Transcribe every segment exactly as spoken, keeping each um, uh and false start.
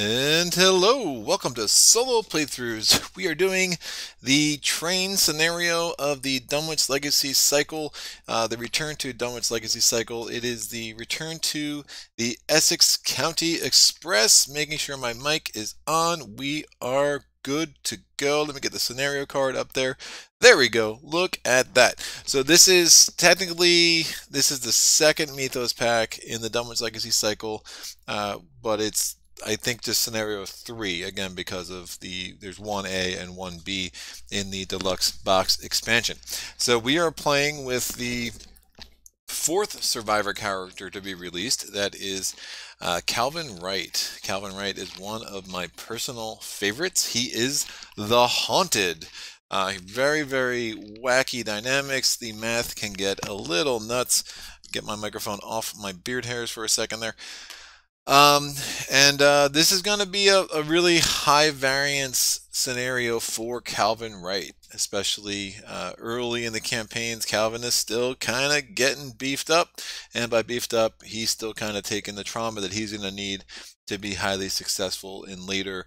And hello, welcome to Solo Playthroughs. We are doing the train scenario of the Dunwich Legacy Cycle, uh, the Return to Dunwich Legacy Cycle. It is the Return to the Essex County Express. Making sure my mic is on. We are good to go. Let me get the scenario card up there. There we go. Look at that. So this is technically, this is the second Mythos pack in the Dunwich Legacy Cycle, uh, but it's I think just scenario three again because of the there's one A and one B in the deluxe box expansion. So we are playing with the fourth survivor character to be released. That is uh, Calvin Wright. Calvin Wright is one of my personal favorites. He is the Haunted. Uh, very very wacky dynamics. The math can get a little nuts. Get my microphone off my beard hairs for a second there. Um, and uh, this is going to be a, a really high variance scenario for Calvin Wright, especially uh, early in the campaigns. Calvin is still kind of getting beefed up, and by beefed up, he's still kind of taking the trauma that he's going to need to be highly successful in later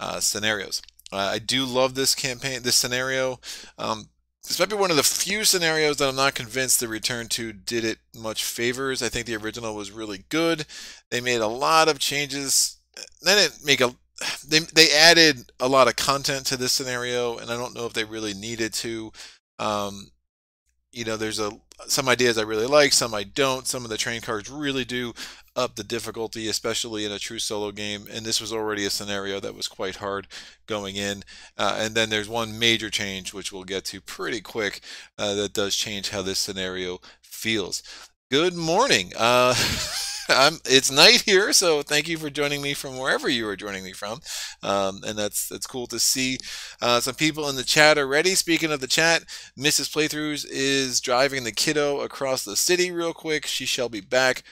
uh, scenarios. Uh, I do love this campaign, this scenario. Um, This might be one of the few scenarios that I'm not convinced the Return to did it much favors. I think the original was really good. They made a lot of changes. They didn't make a. They they added a lot of content to this scenario, and I don't know if they really needed to. Um, you know, there's a some ideas I really like, some I don't. Some of the train cards really do up the difficulty, especially in a true solo game, and this was already a scenario that was quite hard going in. Uh, and then there's one major change, which we'll get to pretty quick, uh, that does change how this scenario feels. Good morning. Uh, I'm, it's night here, so thank you for joining me from wherever you are joining me from, um, and that's that's cool to see. Uh, some people in the chat already. Speaking of the chat, Missus Playthroughs is driving the kiddo across the city real quick. She shall be back.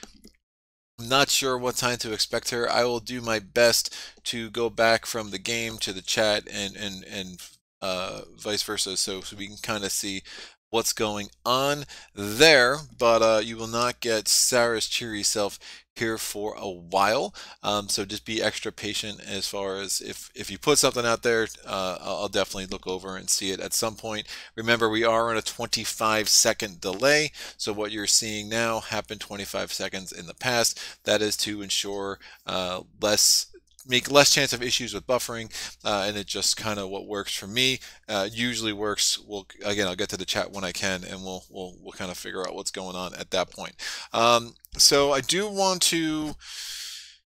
I'm not sure what time to expect her. I will do my best to go back from the game to the chat and and and uh, vice versa, so so we can kind of see what's going on there, but uh, you will not get Sarah's cheery self here for a while, um, so just be extra patient. As far as if if you put something out there, uh, I'll definitely look over and see it at some point. Remember, we are on a twenty-five second delay, so what you're seeing now happened twenty-five seconds in the past. That is to ensure uh, less make less chance of issues with buffering, uh, and it just kind of what works for me uh, usually works. We'll again, I'll get to the chat when I can, and we'll we'll we'll kind of figure out what's going on at that point. Um, so I do want to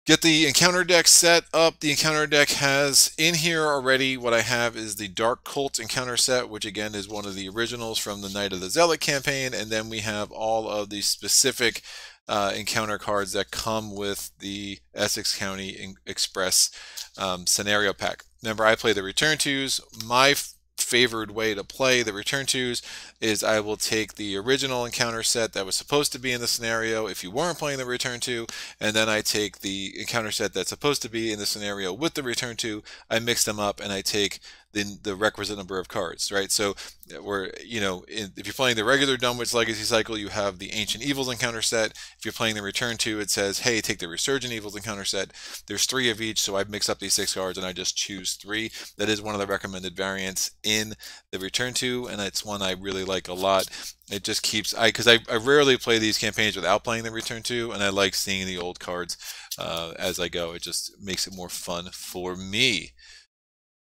get the encounter deck set up. The encounter deck has in here already what I have is the Dark Cult encounter set, which again is one of the originals from the Night of the Zealot campaign, and then we have all of the specific Uh, encounter cards that come with the Essex County Express um, scenario pack. Remember, I play the Return Twos. My favored way to play the Return Twos is I will take the original encounter set that was supposed to be in the scenario if you weren't playing the Return Two, and then I take the encounter set that's supposed to be in the scenario with the Return Two. I mix them up and I take the, the requisite number of cards, right? So we're, you know, in, if you're playing the regular Dunwich Legacy Cycle, you have the Ancient Evils encounter set. If you're playing the Return to, it says, hey, take the Resurgent Evils encounter set. There's three of each, so I mix up these six cards and I just choose three. That is one of the recommended variants in the Return to, and it's one I really like a lot. It just keeps, I because I, I rarely play these campaigns without playing the Return to, and I like seeing the old cards uh, as I go. It just makes it more fun for me.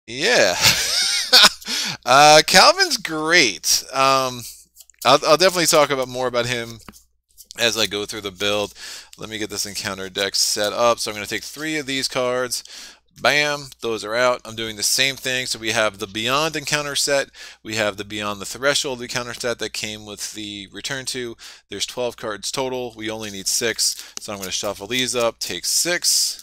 Yeah, uh, Calvin's great. Um, I'll, I'll definitely talk about more about him as I go through the build. Let me get this encounter deck set up. So I'm going to take three of these cards. Bam, those are out. I'm doing the same thing. So we have the Beyond encounter set. We have the Beyond the Threshold encounter set that came with the Return to. There's twelve cards total. We only need six. So I'm going to shuffle these up, take six.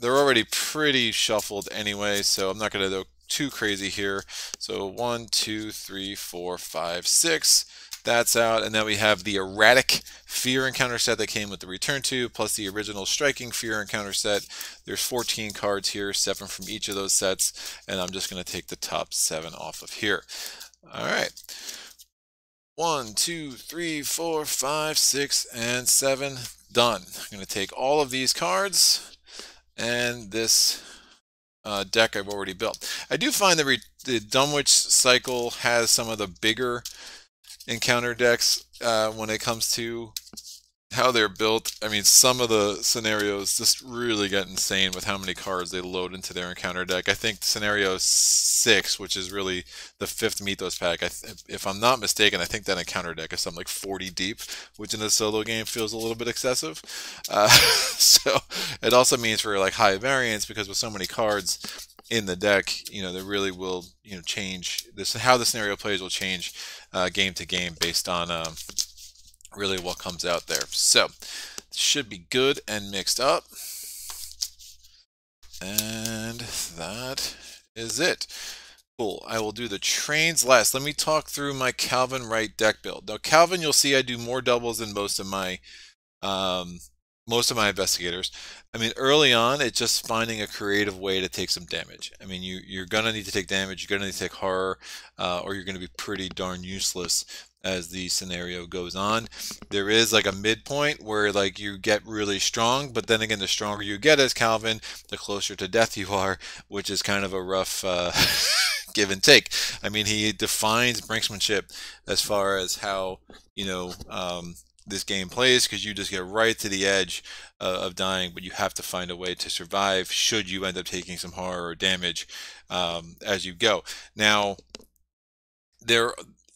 They're already pretty shuffled anyway, so I'm not going to go too crazy here. So one, two, three, four, five, six. That's out. And then we have the Erratic Fear encounter set that came with the Return to, plus the original Striking Fear encounter set. There's fourteen cards here, seven from each of those sets, and I'm just going to take the top seven off of here. All right. One, two, three, four, five, six, and seven. Done. I'm going to take all of these cards. and this uh, deck I've already built. I do find that the, the Dunwich Cycle has some of the bigger encounter decks uh, when it comes to how they're built. I mean, some of the scenarios just really get insane with how many cards they load into their encounter deck. I think scenario six, which is really the fifth Mythos pack, I th if I'm not mistaken, I think that encounter deck is something like forty deep, which in a solo game feels a little bit excessive. Uh, so it also means for like high variance, because with so many cards in the deck, you know, they really will, you know, change this. How the scenario plays will change uh, game to game based on um, really what comes out there. So should be good and mixed up, and that is it. Cool. I will do the trains last. Let me talk through my Calvin Wright deck build. Now Calvin, you'll see I do more doubles than most of my um, most of my investigators. I mean, early on, it's just finding a creative way to take some damage. I mean, you, you're going to need to take damage, you're going to need to take horror, uh, or you're going to be pretty darn useless as the scenario goes on. There is like a midpoint where like you get really strong, but then again, the stronger you get as Calvin, the closer to death you are, which is kind of a rough uh, give and take. I mean, he defines brinksmanship as far as how, you know, um, this game plays, because you just get right to the edge uh, of dying, but you have to find a way to survive should you end up taking some horror or damage um, as you go. Now, there,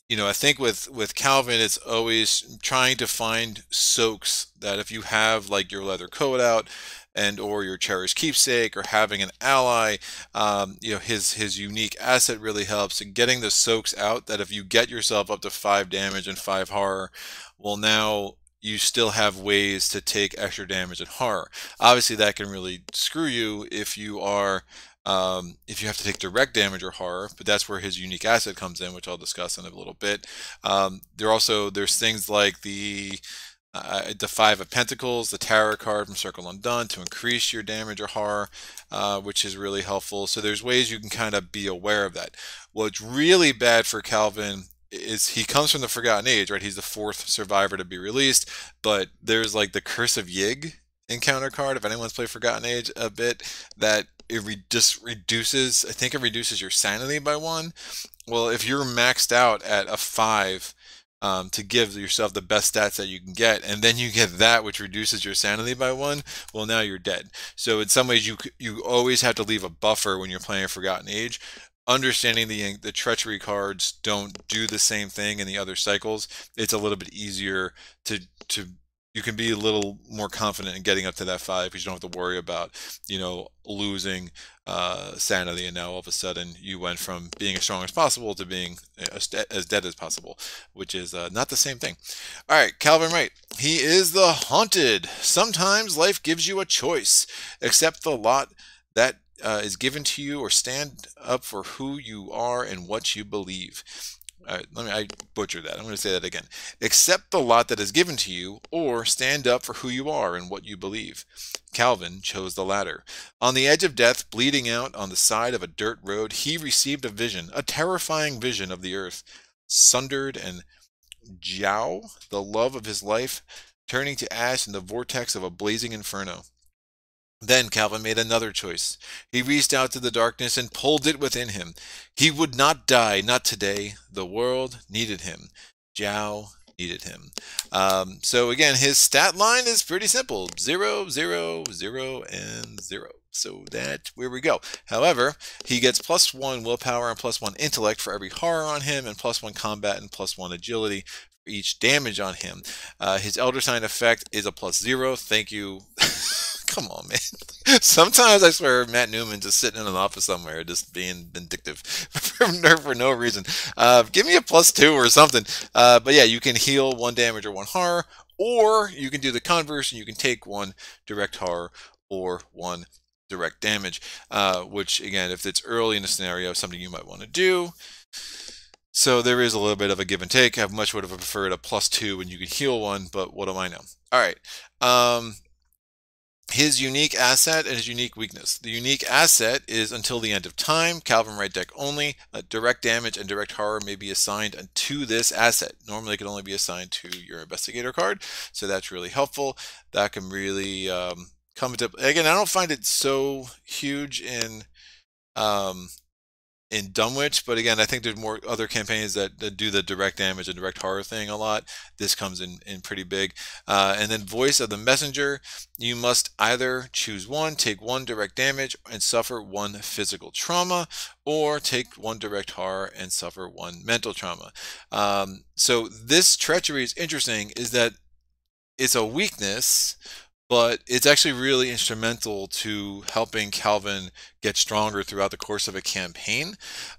you know, I think with, with Calvin, it's always trying to find soaks that if you have like your leather coat out and or your cherished keepsake or having an ally, um, you know, his his unique asset really helps. And getting the soaks out that if you get yourself up to five damage and five horror, well, now you still have ways to take extra damage and horror. Obviously, that can really screw you if you are um, if you have to take direct damage or horror. But that's where his unique asset comes in, which I'll discuss in a little bit. Um, there also there's things like the Uh, the Five of Pentacles, the Tarot card from Circle Undone to increase your damage or horror, uh, which is really helpful. So there's ways you can kind of be aware of that. What's really bad for Calvin is he comes from the Forgotten Age, right? He's the fourth survivor to be released, but there's like the Curse of Yig encounter card, if anyone's played Forgotten Age a bit, that it re just reduces, I think it reduces your sanity by one. Well, if you're maxed out at a five, Um, to give yourself the best stats that you can get, and then you get that which reduces your sanity by one, well, now you're dead. So in some ways, you you always have to leave a buffer when you're playing Forgotten Age. Understanding the the treachery cards don't do the same thing in the other cycles, it's a little bit easier to to you can be a little more confident in getting up to that five, because you don't have to worry about, you know, losing uh, sanity, and now all of a sudden you went from being as strong as possible to being as, de as dead as possible, which is uh, not the same thing. All right, Calvin Wright. He is the haunted. Sometimes life gives you a choice. Accept the lot that uh, is given to you, or stand up for who you are and what you believe. All right, let me, I butchered that. I'm going to say that again. Accept the lot that is given to you, or stand up for who you are and what you believe. Calvin chose the latter. On the edge of death, bleeding out on the side of a dirt road, he received a vision, a terrifying vision of the earth, sundered, and Jiao, the love of his life, turning to ash in the vortex of a blazing inferno. Then Calvin made another choice. He reached out to the darkness and pulled it within him. He would not die, not today. The world needed him. Jiao needed him. Um, so again, his stat line is pretty simple. Zero, zero, zero, and zero. So that's where we go. However, he gets plus one willpower and plus one intellect for every horror on him, and plus one combat and plus one agility for each damage on him. Uh, his elder sign effect is a plus zero. Thank you. Come on, man. Sometimes I swear Matt Newman just sitting in an office somewhere just being vindictive for, for no reason. Uh, give me a plus two or something. Uh, but yeah, you can heal one damage or one horror, or you can do the converse and you can take one direct horror or one direct damage, uh, which again, if it's early in the scenario, is something you might want to do. So there is a little bit of a give and take. I much would have preferred a plus two when you could heal one, but what do I know? All right. Um, His unique asset and his unique weakness. The unique asset is Until the End of Time, Calvin Wright deck only. Uh, direct damage and direct horror may be assigned to this asset. Normally it can only be assigned to your investigator card, so that's really helpful. That can really um, comes up again. I don't find it so huge in um, in Dunwich, but again, I think there's more other campaigns that, that do the direct damage and direct horror thing a lot. This comes in, in pretty big. Uh, and then Voice of the Messenger, you must either choose one, take one direct damage and suffer one physical trauma, or take one direct horror and suffer one mental trauma. Um, so this treachery is interesting, is that it's a weakness, but it's actually really instrumental to helping Calvin get stronger throughout the course of a campaign.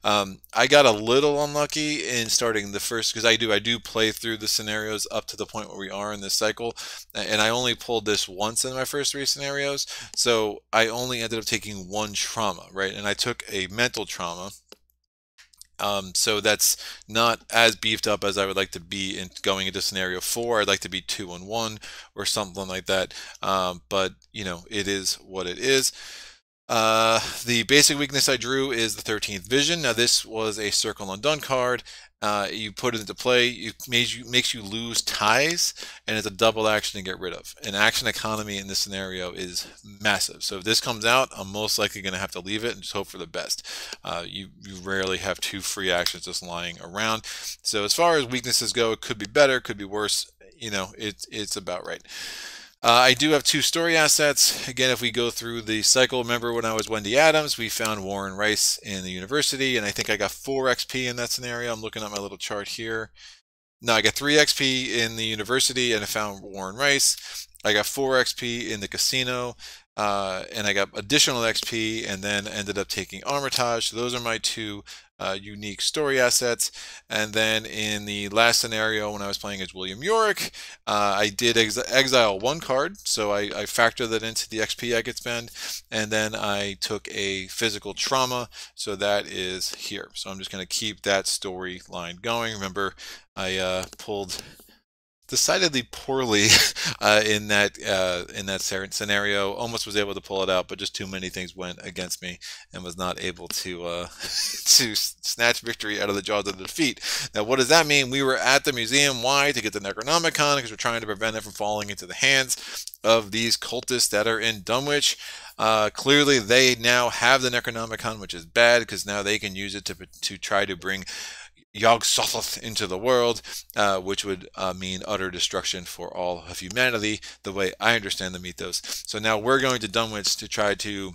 Um, I got a little unlucky in starting the first, because I do I do play through the scenarios up to the point where we are in this cycle, and I only pulled this once in my first three scenarios, so I only ended up taking one trauma, right? And I took a mental trauma. Um, so that's not as beefed up as I would like to be in going into scenario four. I'd like to be two and one or something like that. Um, but, you know, it is what it is. Uh, the basic weakness I drew is the thirteenth Vision. Now, this was a Circle Undone card. Uh, you put it into play, it makes you, makes you lose ties, and it's a double action to get rid of. An action economy in this scenario is massive. So if this comes out, I'm most likely going to have to leave it and just hope for the best. Uh, you, you rarely have two free actions just lying around. So as far as weaknesses go, it could be better, could be worse. You know, it, it's about right. Uh, I do have two story assets. Again, if we go through the cycle, remember when I was Wendy Adams, we found Warren Rice in the university, and I think I got four X P in that scenario. I'm looking at my little chart here. No, I got three X P in the university, and I found Warren Rice. I got four X P in the casino, uh, and I got additional X P, and then ended up taking Armitage. So those are my two Uh, unique story assets. And then in the last scenario, when I was playing as William Yorick, uh, I did ex exile one card, so I, I factor that into the X P I could spend, and then I took a physical trauma, so that is here. So I'm just going to keep that story line going. Remember, I uh, pulled decidedly poorly uh, in that uh, in that scenario. Almost was able to pull it out, but just too many things went against me and was not able to uh, to snatch victory out of the jaws of the defeat. Now, what does that mean? We were at the museum. Why? To get the Necronomicon, because we're trying to prevent it from falling into the hands of these cultists that are in Dunwich. Uh, clearly, they now have the Necronomicon, which is bad, because now they can use it to to try to bring Yog-Sothoth into the world, uh, which would uh, mean utter destruction for all of humanity, the way I understand the mythos. So now we're going to Dunwich to try to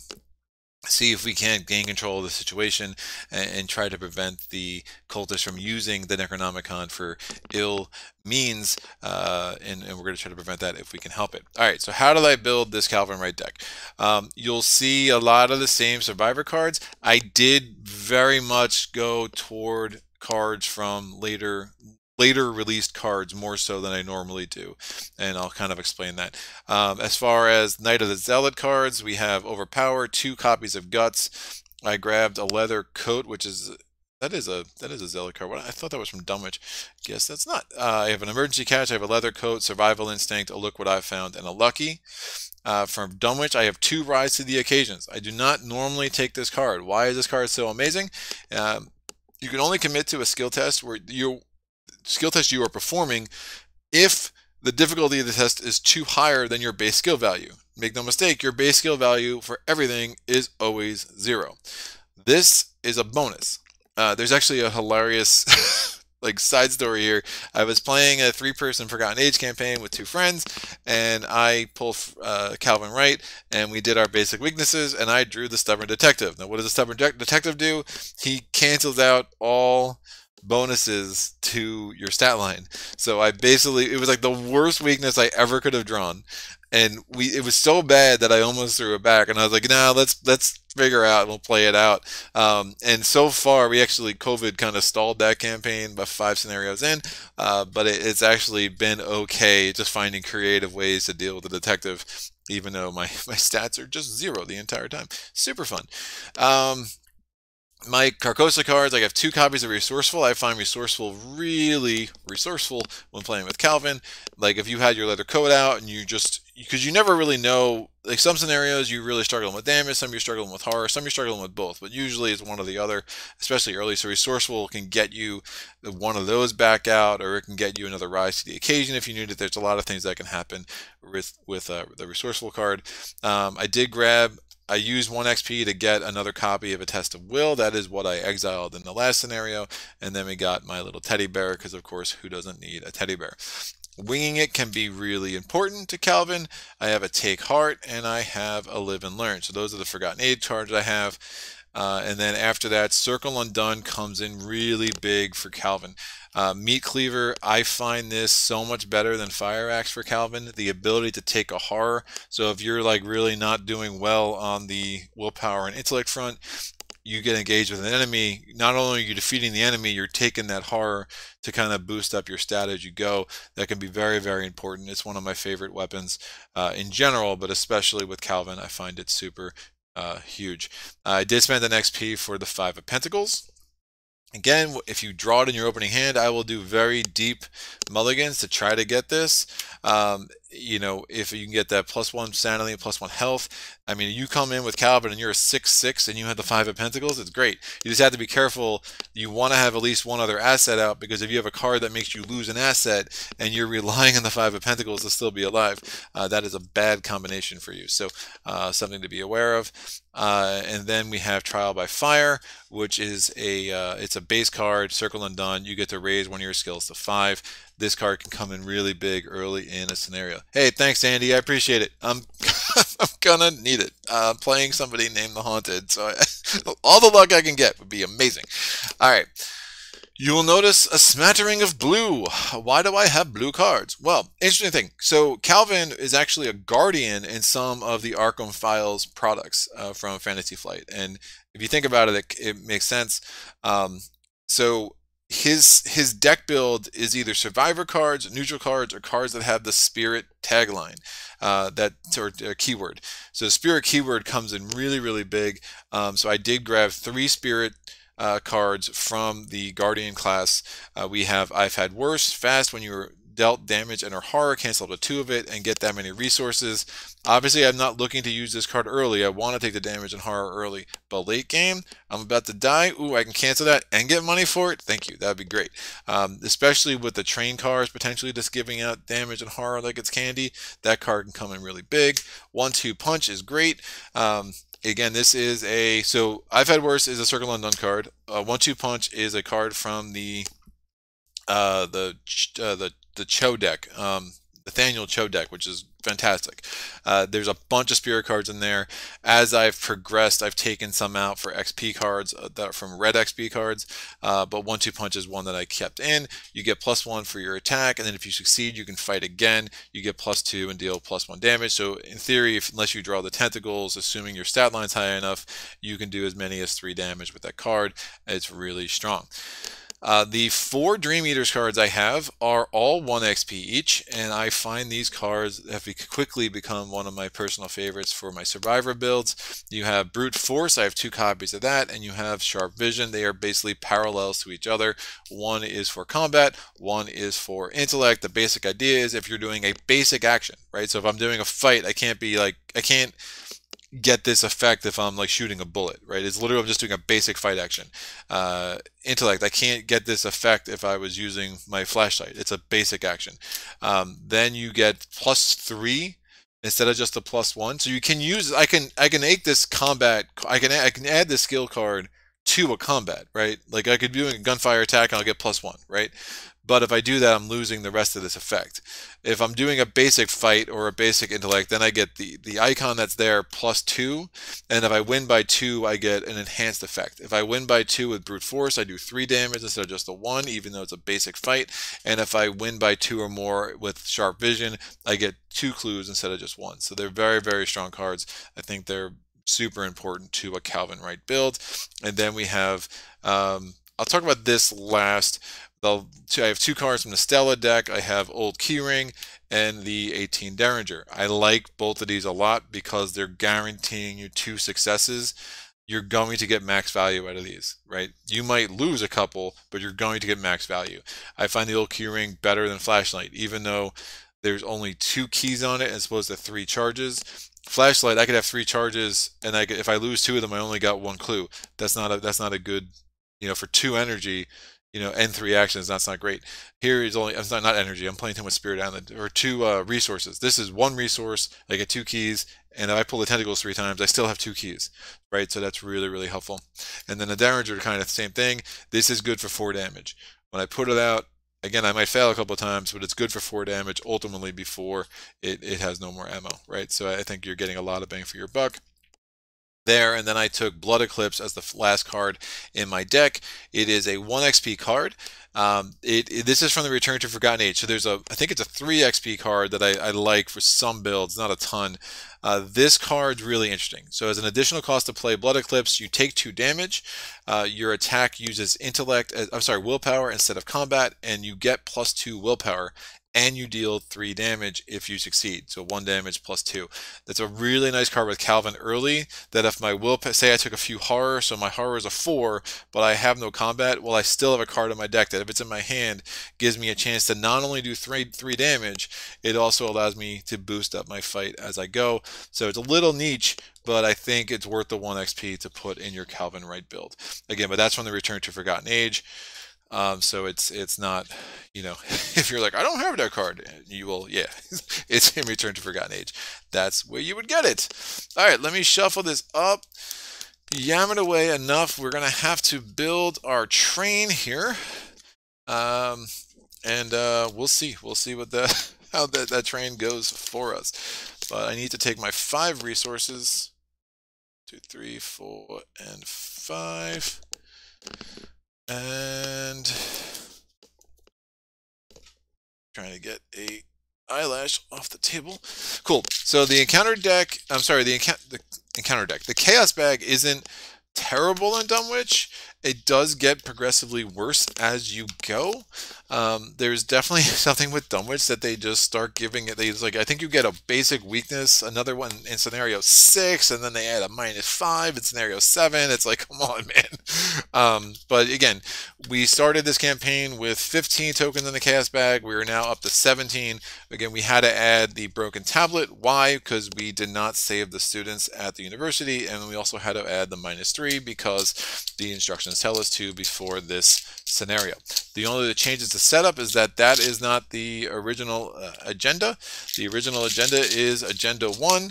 see if we can gain control of the situation and, and try to prevent the cultists from using the Necronomicon for ill means, uh, and, and we're going to try to prevent that if we can help it. All right, so how did I build this Calvin Wright deck? Um, you'll see a lot of the same Survivor cards. I did very much go toward cards from later later released cards more so than I normally do, and I'll kind of explain that. Um, as far as Knight of the Zealot cards, we have Overpower, two copies of Guts. I grabbed a Leather Coat, which is that is a that is a Zealot card. I thought that was from Dunwich. Guess that's not. Uh, I have an Emergency Catch. I have a Leather Coat, Survival Instinct, a Look What I've Found, and a Lucky. Uh, from Dunwich, I have two Rise to the Occasions. I do not normally take this card. Why is this card so amazing? Um, You can only commit to a skill test where your skill test you are performing if the difficulty of the test is too higher than your base skill value. Make no mistake, your base skill value for everything is always zero. This is a bonus. Uh, there's actually a hilarious like side story here. I was playing a three-person Forgotten Age campaign with two friends, and I pulled uh, Calvin Wright, and we did our basic weaknesses, and I drew the Stubborn Detective. Now, what does the Stubborn de Detective do? He cancels out all bonuses to your stat line. So I basically, it was like the worst weakness I ever could have drawn, and we it was so bad that I almost threw it back, and I was like, nah, let's let's figure out and we'll play it out. Um, and so far, we actually, COVID kind of stalled that campaign by five scenarios in, uh, but it, it's actually been okay just finding creative ways to deal with the detective, even though my, my stats are just zero the entire time. Super fun. Um, My Carcosa cards, I have two copies of Resourceful. I find Resourceful really resourceful when playing with Calvin. Like, if you had your Leather Coat out and you just... Because you never really know... Like, some scenarios you're really struggling with damage, some you're struggling with horror, some you're struggling with both. But usually it's one or the other, especially early. So Resourceful can get you one of those back out, or it can get you another Rise to the Occasion if you need it. There's a lot of things that can happen with, with uh, the Resourceful card. Um, I did grab... I used one X P to get another copy of A Test of Will. That is what I exiled in the last scenario. And then we got my little teddy bear, because of course, who doesn't need a teddy bear? Winging It can be really important to Calvin. I have a Take Heart and I have a Live and Learn. So those are the Forgotten Age cards I have. Uh, and then after that, Circle Undone comes in really big for Calvin. Uh, Meat Cleaver, I find this so much better than Fire Axe for Calvin. The ability to take a horror. So if you're like really not doing well on the willpower and intellect front, you get engaged with an enemy. Not only are you defeating the enemy, you're taking that horror to kind of boost up your stat as you go. That can be very, very important. It's one of my favorite weapons uh, in general, but especially with Calvin, I find it super Uh, huge. Uh, I did spend an X P for the Five of Pentacles. Again, if you draw it in your opening hand, I will do very deep mulligans to try to get this. Um, you know, if you can get that plus one sanity and plus one health. I mean, you come in with Calvin and you're a six six and you have the Five of Pentacles, it's great. You just have to be careful. You want to have at least one other asset out, because if you have a card that makes you lose an asset and you're relying on the Five of Pentacles to still be alive, uh, that is a bad combination for you. So uh, something to be aware of. Uh, and then we have Trial by Fire, which is a uh, it's a base card, Circle Undone. You get to raise one of your skills to five. This card can come in really big early in a scenario. Hey, thanks, Andy. I appreciate it. I'm, I'm gonna need it. Uh, playing somebody named The Haunted, so I, all the luck I can get would be amazing. All right. You will notice a smattering of blue. Why do I have blue cards? Well, interesting thing. So Calvin is actually a guardian in some of the Arkham Files products uh, from Fantasy Flight. And if you think about it, it, it makes sense. Um, so... His his deck build is either survivor cards, neutral cards, or cards that have the spirit tagline, uh, that or, or keyword. So the spirit keyword comes in really, really big. Um, so I did grab three spirit uh, cards from the Guardian class. Uh, we have I've Had Worse, fast when you were dealt damage and or horror, cancel up to two of it and get that many resources. Obviously, I'm not looking to use this card early. I want to take the damage and horror early, but late game, I'm about to die. Ooh, I can cancel that and get money for it. Thank you. That'd be great. Um, especially with the train cars potentially just giving out damage and horror like it's candy. That card can come in really big. One Two Punch is great. Um, Again, this is a... So, I've Had Worse is a Circle Undone card. Uh, One Two Punch is a card from the... Uh, the uh, the the Cho deck, um, Nathaniel Cho deck, which is fantastic. Uh, there's a bunch of spirit cards in there. As I've progressed, I've taken some out for X P cards, uh, that are from red X P cards, uh, but One Two Punch is one that I kept in. You get plus one for your attack, and then if you succeed, you can fight again. You get plus two and deal plus one damage. So in theory, if, unless you draw the tentacles, assuming your stat line's high enough, you can do as many as three damage with that card. It's really strong. Uh, the four Dream Eaters cards I have are all one X P each, and I find these cards have quickly become one of my personal favorites for my Survivor builds. You have Brute Force, I have two copies of that, and you have Sharp Vision. They are basically parallels to each other. One is for combat, one is for intellect. The basic idea is if you're doing a basic action, right? So if I'm doing a fight, I can't be like, I can't get this effect if I'm like shooting a bullet, right? It's literally I'm just doing a basic fight action. Uh, intellect, I can't get this effect if I was using my flashlight. It's a basic action. Um, then you get plus three instead of just the plus one. So you can use, I can I can make this combat, I can, I can add this skill card to a combat, right? Like I could be doing a gunfire attack and I'll get plus one, right? But if I do that, I'm losing the rest of this effect. If I'm doing a basic fight or a basic intellect, then I get the, the icon that's there plus two. And if I win by two, I get an enhanced effect. If I win by two with Brute Force, I do three damage instead of just the one, even though it's a basic fight. And if I win by two or more with Sharp Vision, I get two clues instead of just one. So they're very, very strong cards. I think they're super important to a Calvin Wright build. And then we have, um, I'll talk about this last. I have two cards from the Stella deck. I have Old Key Ring and the eighteen Derringer. I like both of these a lot because they're guaranteeing you two successes. you're going to get max value out of these, right? You might lose a couple, but you're going to get max value. I find the Old Key Ring better than Flashlight, even though there's only two keys on it as opposed to three charges. Flashlight, I could have three charges, and I could, if I lose two of them, I only got one clue. That's not a, that's not a good, you know, for two energy, you know, and three actions, that's not great. Here is only, it's not, not energy, I'm playing too much Spirit Island, or two uh, resources. This is one resource, I get two keys, and if I pull the Tentacles three times, I still have two keys, right? So that's really, really helpful. And then the Damager, kind of the same thing. This is good for four damage. When I put it out, again, I might fail a couple of times, but it's good for four damage ultimately before it, it has no more ammo, right? So I think you're getting a lot of bang for your buck there. And then I took Blood Eclipse as the last card in my deck. It is a one X P card. Um, it, it this is from the Return to Forgotten Age. So there's a, I think it's a three X P card that I, I like for some builds, not a ton. Uh, this card's really interesting. So as an additional cost to play Blood Eclipse, you take two damage. Uh, your attack uses intellect, uh, I'm sorry, willpower instead of combat, and you get plus two willpower, and you deal three damage if you succeed. So one damage plus two. That's a really nice card with Calvin early, that if my willpower, say I took a few horror, so my horror is a four, but I have no combat, well, I still have a card in my deck that if it's in my hand, gives me a chance to not only do three, three damage, it also allows me to boost up my fight as I go. So it's a little niche, but I think it's worth the one X P to put in your Calvin Wright build. Again, but that's from the Return to Forgotten Age. Um, so it's it's not, you know, if you're like, I don't have that card, you will, yeah, it's in Return to Forgotten Age. That's where you would get it. All right, let me shuffle this up. Yam it away enough. We're going to have to build our train here. Um, and uh, we'll see. We'll see what the how that, that train goes for us. But I need to take my five resources. Two, three, four, and five. And trying to get a eyelash off the table. Cool. So the encounter deck, I'm sorry, the, enc the encounter deck, the chaos bag isn't terrible in Dunwich. It does get progressively worse as you go. Um, there's definitely something with Dunwich that they just start giving it. They just like, I think you get a basic weakness, another one in scenario six, and then they add a minus five in scenario seven. It's like, come on, man. Um, but again, we started this campaign with fifteen tokens in the chaos bag. We are now up to seventeen. Again, we had to add the broken tablet. Why? Because we did not save the students at the university, and we also had to add the minus three because the instructions tell us to before this scenario. The only the changes to setup is that that is not the original uh, agenda. The original agenda is agenda one.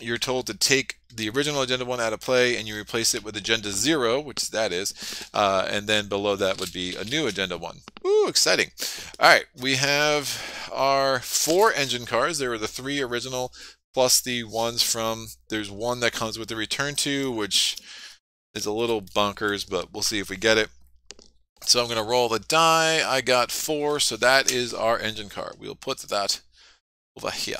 You're told to take the original agenda one out of play and you replace it with agenda zero, which that is, uh, and then below that would be a new agenda one. Ooh, exciting. All right, we have our four engine cars. There were the three original plus the ones from, there's one that comes with the Return To, which it's a little bonkers, but we'll see if we get it. So I'm going to roll the die. I got four, so that is our engine card. We'll put that over here.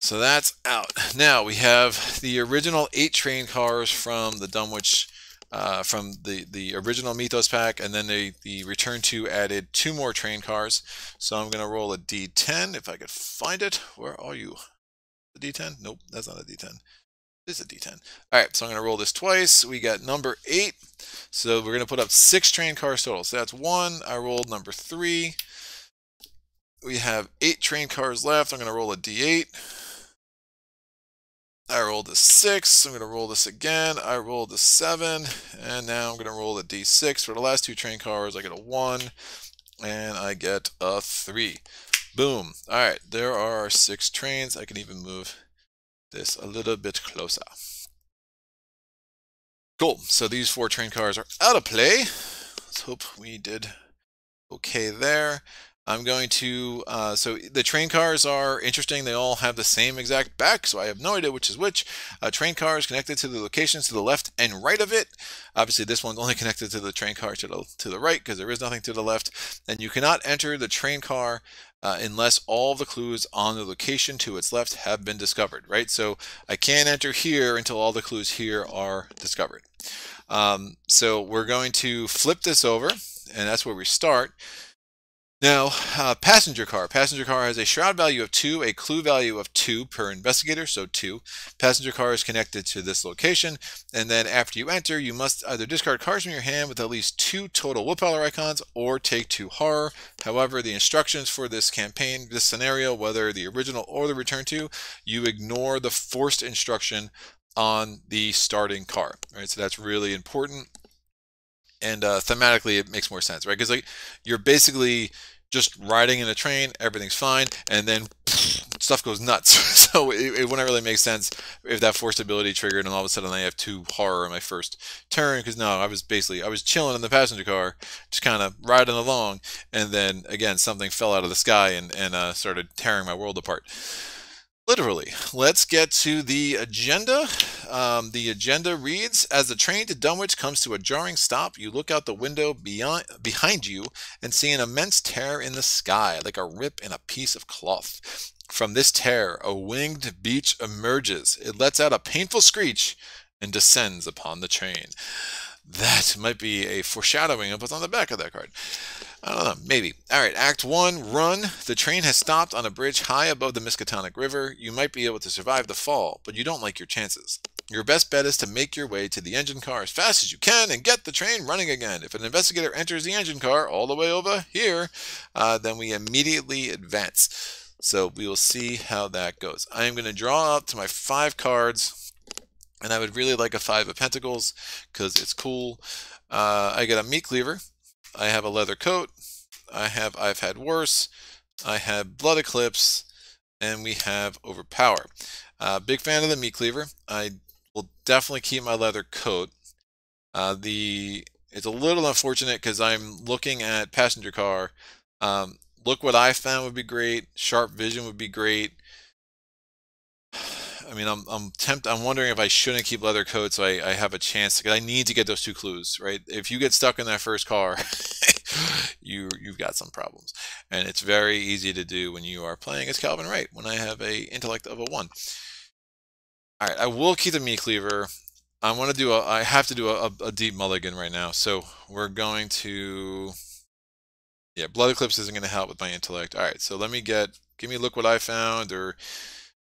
So that's out. Now we have the original eight train cars from the Dunwich, uh, from the, the original Mythos pack, and then the, the Return To added two more train cars. So I'm going to roll a D ten if I could find it. Where are you? The D ten? Nope, that's not a D ten. Is a D ten. All right, so I'm going to roll this twice. We got number eight. So we're going to put up six train cars total. So that's one. I rolled number three. We have eight train cars left. I'm going to roll a D eight. I rolled a six. I'm going to roll this again. I rolled a seven. And now I'm going to roll a D six. For the last two train cars, I get a one. And I get a three. Boom. All right, there are our six trains. I can even move this a little bit closer. Cool, so these four train cars are out of play. Let's hope we did okay there. I'm going to, uh, so the train cars are interesting. They all have the same exact back, so I have no idea which is which. Uh, train cars connected to the locations to the left and right of it. Obviously, this one's only connected to the train car to the, to the right because there is nothing to the left. And you cannot enter the train car uh, unless all the clues on the location to its left have been discovered, right? So I can't enter here until all the clues here are discovered. Um, so we're going to flip this over, and that's where we start. Now, uh, passenger car. Passenger car has a shroud value of two, a clue value of two per investigator, so two. Passenger car is connected to this location, and then after you enter, you must either discard cards from your hand with at least two total willpower icons or take two horror. However, the instructions for this campaign, this scenario, whether the original or the return to, you ignore the forced instruction on the starting car. All right, so that's really important. And uh, thematically, it makes more sense, right? Because like you're basically just riding in a train, everything's fine, and then pff, stuff goes nuts. So it, it wouldn't really make sense if that forced ability triggered, and all of a sudden I have two horror on my first turn. Because no, I was basically I was chilling in the passenger car, just kind of riding along, and then again something fell out of the sky and and uh, started tearing my world apart. Literally. Let's get to the agenda. Um, the agenda reads, as the train to Dunwich comes to a jarring stop, you look out the window beyond, behind you and see an immense tear in the sky, like a rip in a piece of cloth. From this tear, a winged beach emerges. It lets out a painful screech and descends upon the train. That might be a foreshadowing of what's on the back of that card. I don't know, maybe. All right, Act one, Run. The train has stopped on a bridge high above the Miskatonic River. You might be able to survive the fall, but you don't like your chances. Your best bet is to make your way to the engine car as fast as you can and get the train running again. If an investigator enters the engine car all the way over here, uh, then we immediately advance. So we will see how that goes. I am going to draw out to my five cards, and I would really like a Five of Pentacles because it's cool. Uh, I get a Meat Cleaver. I have a Leather Coat, I have I've Had Worse, I have Blood Eclipse, and we have Overpower. Uh, big fan of the Meat Cleaver. I will definitely keep my Leather Coat. Uh, the It's a little unfortunate because I'm looking at passenger car. Um, look What I Found would be great. Sharp Vision would be great. I mean, I'm I'm tempt, I'm wondering if I shouldn't keep Leather Coat so I, I have a chance because I need to get those two clues, right? If you get stuck in that first car, you you've got some problems, and it's very easy to do when you are playing as Calvin Wright. When I have a intellect of a one, all right, I will keep the Meat Cleaver. I want to do a I have to do a, a deep mulligan right now, so we're going to yeah. Blood Eclipse isn't going to help with my intellect. All right, so let me get give me Look What I Found or.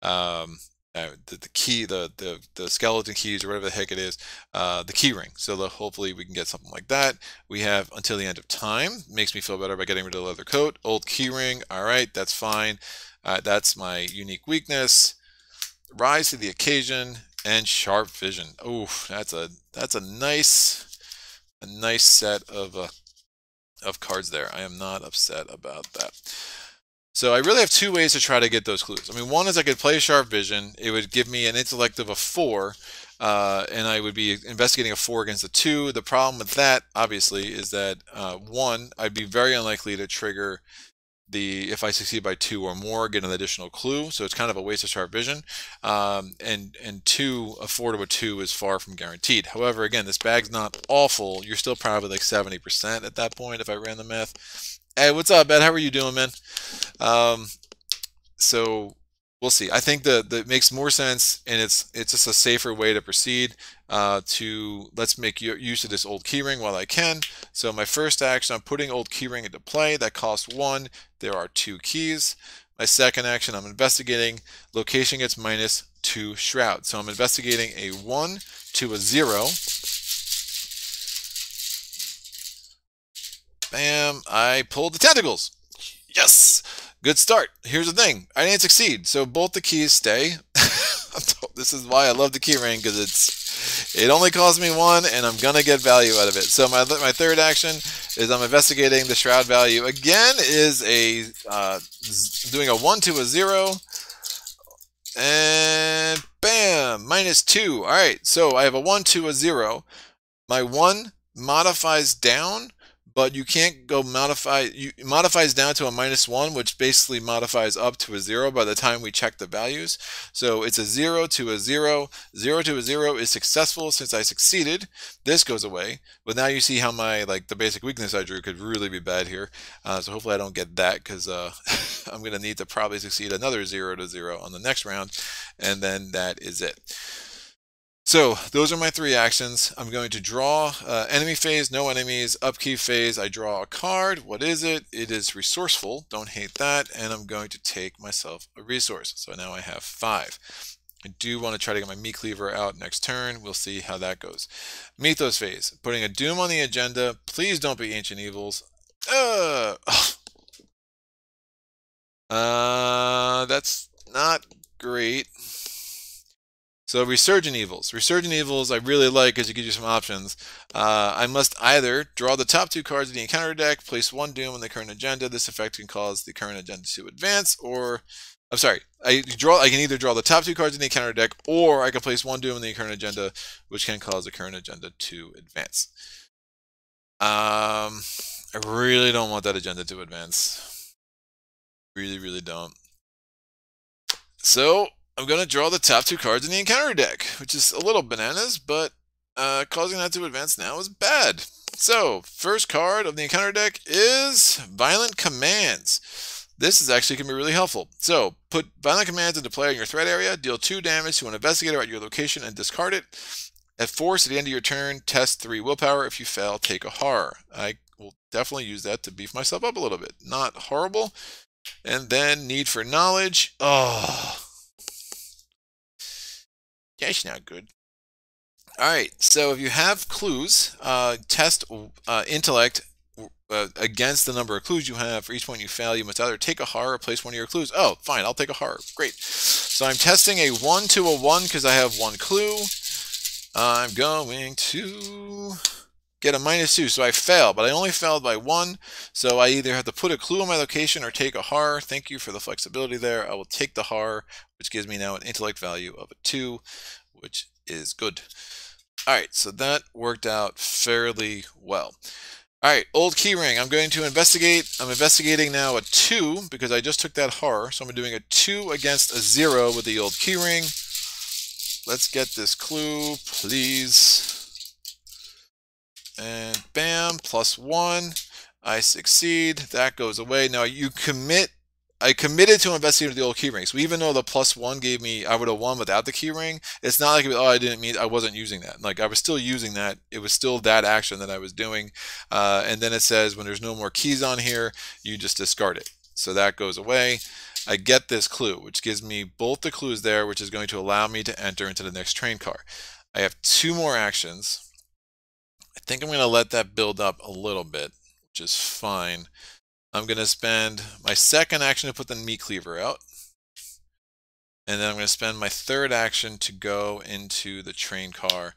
Um, Uh, the, the key, the, the the skeleton keys, or whatever the heck it is, uh, the key ring. So the, hopefully we can get something like that. We have Until the End of Time. Makes me feel better by getting rid of the Leather Coat. Old Key Ring. All right, that's fine. Uh, that's my unique weakness. Rise to the Occasion and Sharp Vision. Oh, that's a that's a nice a nice set of uh, of cards there. I am not upset about that. So I really have two ways to try to get those clues. I mean, one is I could play Sharp Vision. It would give me an intellect of a four, uh, and I would be investigating a four against a two. The problem with that, obviously, is that, uh, one, I'd be very unlikely to trigger the, if I succeed by two or more, get an additional clue. So it's kind of a waste of Sharp Vision. Um, and, and two, a four to a two is far from guaranteed. However, again, this bag's not awful. You're still probably like seventy percent at that point if I ran the math. Hey, what's up, Ed? How are you doing, man? Um, so we'll see. I think that that makes more sense, and it's it's just a safer way to proceed. Uh, to let's make use of this Old Key Ring while I can. So my first action, I'm putting Old Key Ring into play. That costs one. There are two keys. My second action, I'm investigating. Location gets minus two shroud. So I'm investigating a one to a zero. Bam, I pulled the tentacles. Yes, good start. Here's the thing, I didn't succeed, so both the keys stay. This is why I love the key ring, because it's it only costs me one, and I'm gonna get value out of it. So my, my third action is I'm investigating the shroud value. Again is a uh, doing a one to a zero, and bam, minus two. All right, so I have a one to a zero. My one modifies down, but you can't go modify, you, modifies down to a minus one, which basically modifies up to a zero by the time we check the values. So it's a zero to a zero. Zero to a zero is successful since I succeeded. This goes away, but now you see how my, like the basic weakness I drew could really be bad here. Uh, so hopefully I don't get that, because uh, I'm gonna need to probably succeed another zero to zero on the next round. And then that is it. So those are my three actions. I'm going to draw uh, enemy phase, no enemies, upkeep phase. I draw a card. What is it? It is Resourceful. Don't hate that. And I'm going to take myself a resource. So now I have five. I do want to try to get my Meat Cleaver out next turn. We'll see how that goes. Mythos phase. Putting a Doom on the agenda. Please don't be Ancient Evils. Uh, uh that's not great. So Resurgent Evils. Resurgent Evils I really like because it gives you some options. Uh, I must either draw the top two cards of the encounter deck, place one Doom on the current agenda. This effect can cause the current agenda to advance, or... I'm sorry. I draw. I can either draw the top two cards in the encounter deck, or I can place one Doom in the current agenda, which can cause the current agenda to advance. Um, I really don't want that agenda to advance. Really, really don't. So... I'm going to draw the top two cards in the encounter deck, which is a little bananas, but uh, causing that to advance now is bad. So, first card of the encounter deck is Violent Commands. This is actually going to be really helpful. So, put Violent Commands into play in your threat area, deal two damage to an investigator at your location and discard it. At force, at the end of your turn, test three willpower. If you fail, take a horror. I will definitely use that to beef myself up a little bit. Not horrible. And then Need for Knowledge. Oh... It's not good. All right, so if you have clues, uh, test uh, intellect uh, against the number of clues you have. For each point you fail, you must either take a horror or place one of your clues. Oh, fine, I'll take a horror. Great. So I'm testing a one to a one because I have one clue. I'm going to get a minus two, so I fail, but I only failed by one, so I either have to put a clue on my location or take a horror. Thank you for the flexibility there. I will take the horror, which gives me now an intellect value of a two, which is good. All right, so that worked out fairly well. All right, Old Key Ring. I'm going to investigate. I'm investigating now a two because I just took that horror, so I'm doing a two against a zero with the Old Key Ring. Let's get this clue, please. And bam, plus one. I succeed. That goes away. Now you commit. I committed to investigating the Old Key Ring. So even though the plus one gave me, I would have won without the key ring. It's not like, oh, I didn't mean, I wasn't using that. Like I was still using that. It was still that action that I was doing. Uh, and then it says when there's no more keys on here, you just discard it. So that goes away. I get this clue, which gives me both the clues there, which is going to allow me to enter into the next train car. I have two more actions. I think I'm going to let that build up a little bit, which is fine. I'm going to spend my second action to put the Meat Cleaver out. And then I'm going to spend my third action to go into the train car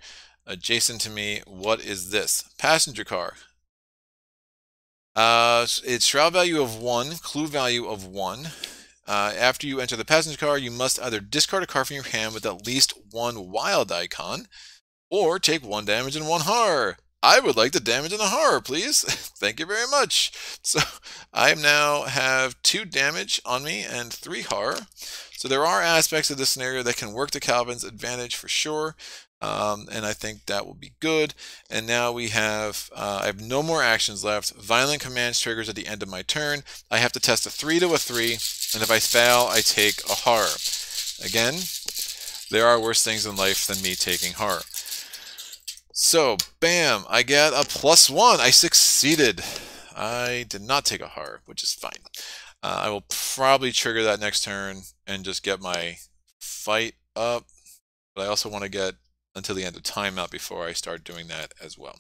adjacent to me. What is this? Passenger car. Uh, it's shroud value of one, clue value of one. Uh, after you enter the passenger car, you must either discard a card from your hand with at least one wild icon, or take one damage and one horror. I would like the damage and the horror, please. Thank you very much. So I now have two damage on me and three horror. So there are aspects of this scenario that can work to Calvin's advantage for sure. Um, and I think that will be good. And now we have, uh, I have no more actions left. Violent Commands triggers at the end of my turn. I have to test a three to a three. And if I fail, I take a horror. Again, there are worse things in life than me taking horror. So, bam, I get a plus one. I succeeded. I did not take a horror, which is fine. Uh, I will probably trigger that next turn and just get my fight up. But I also want to get Until the End of Time out before I start doing that as well.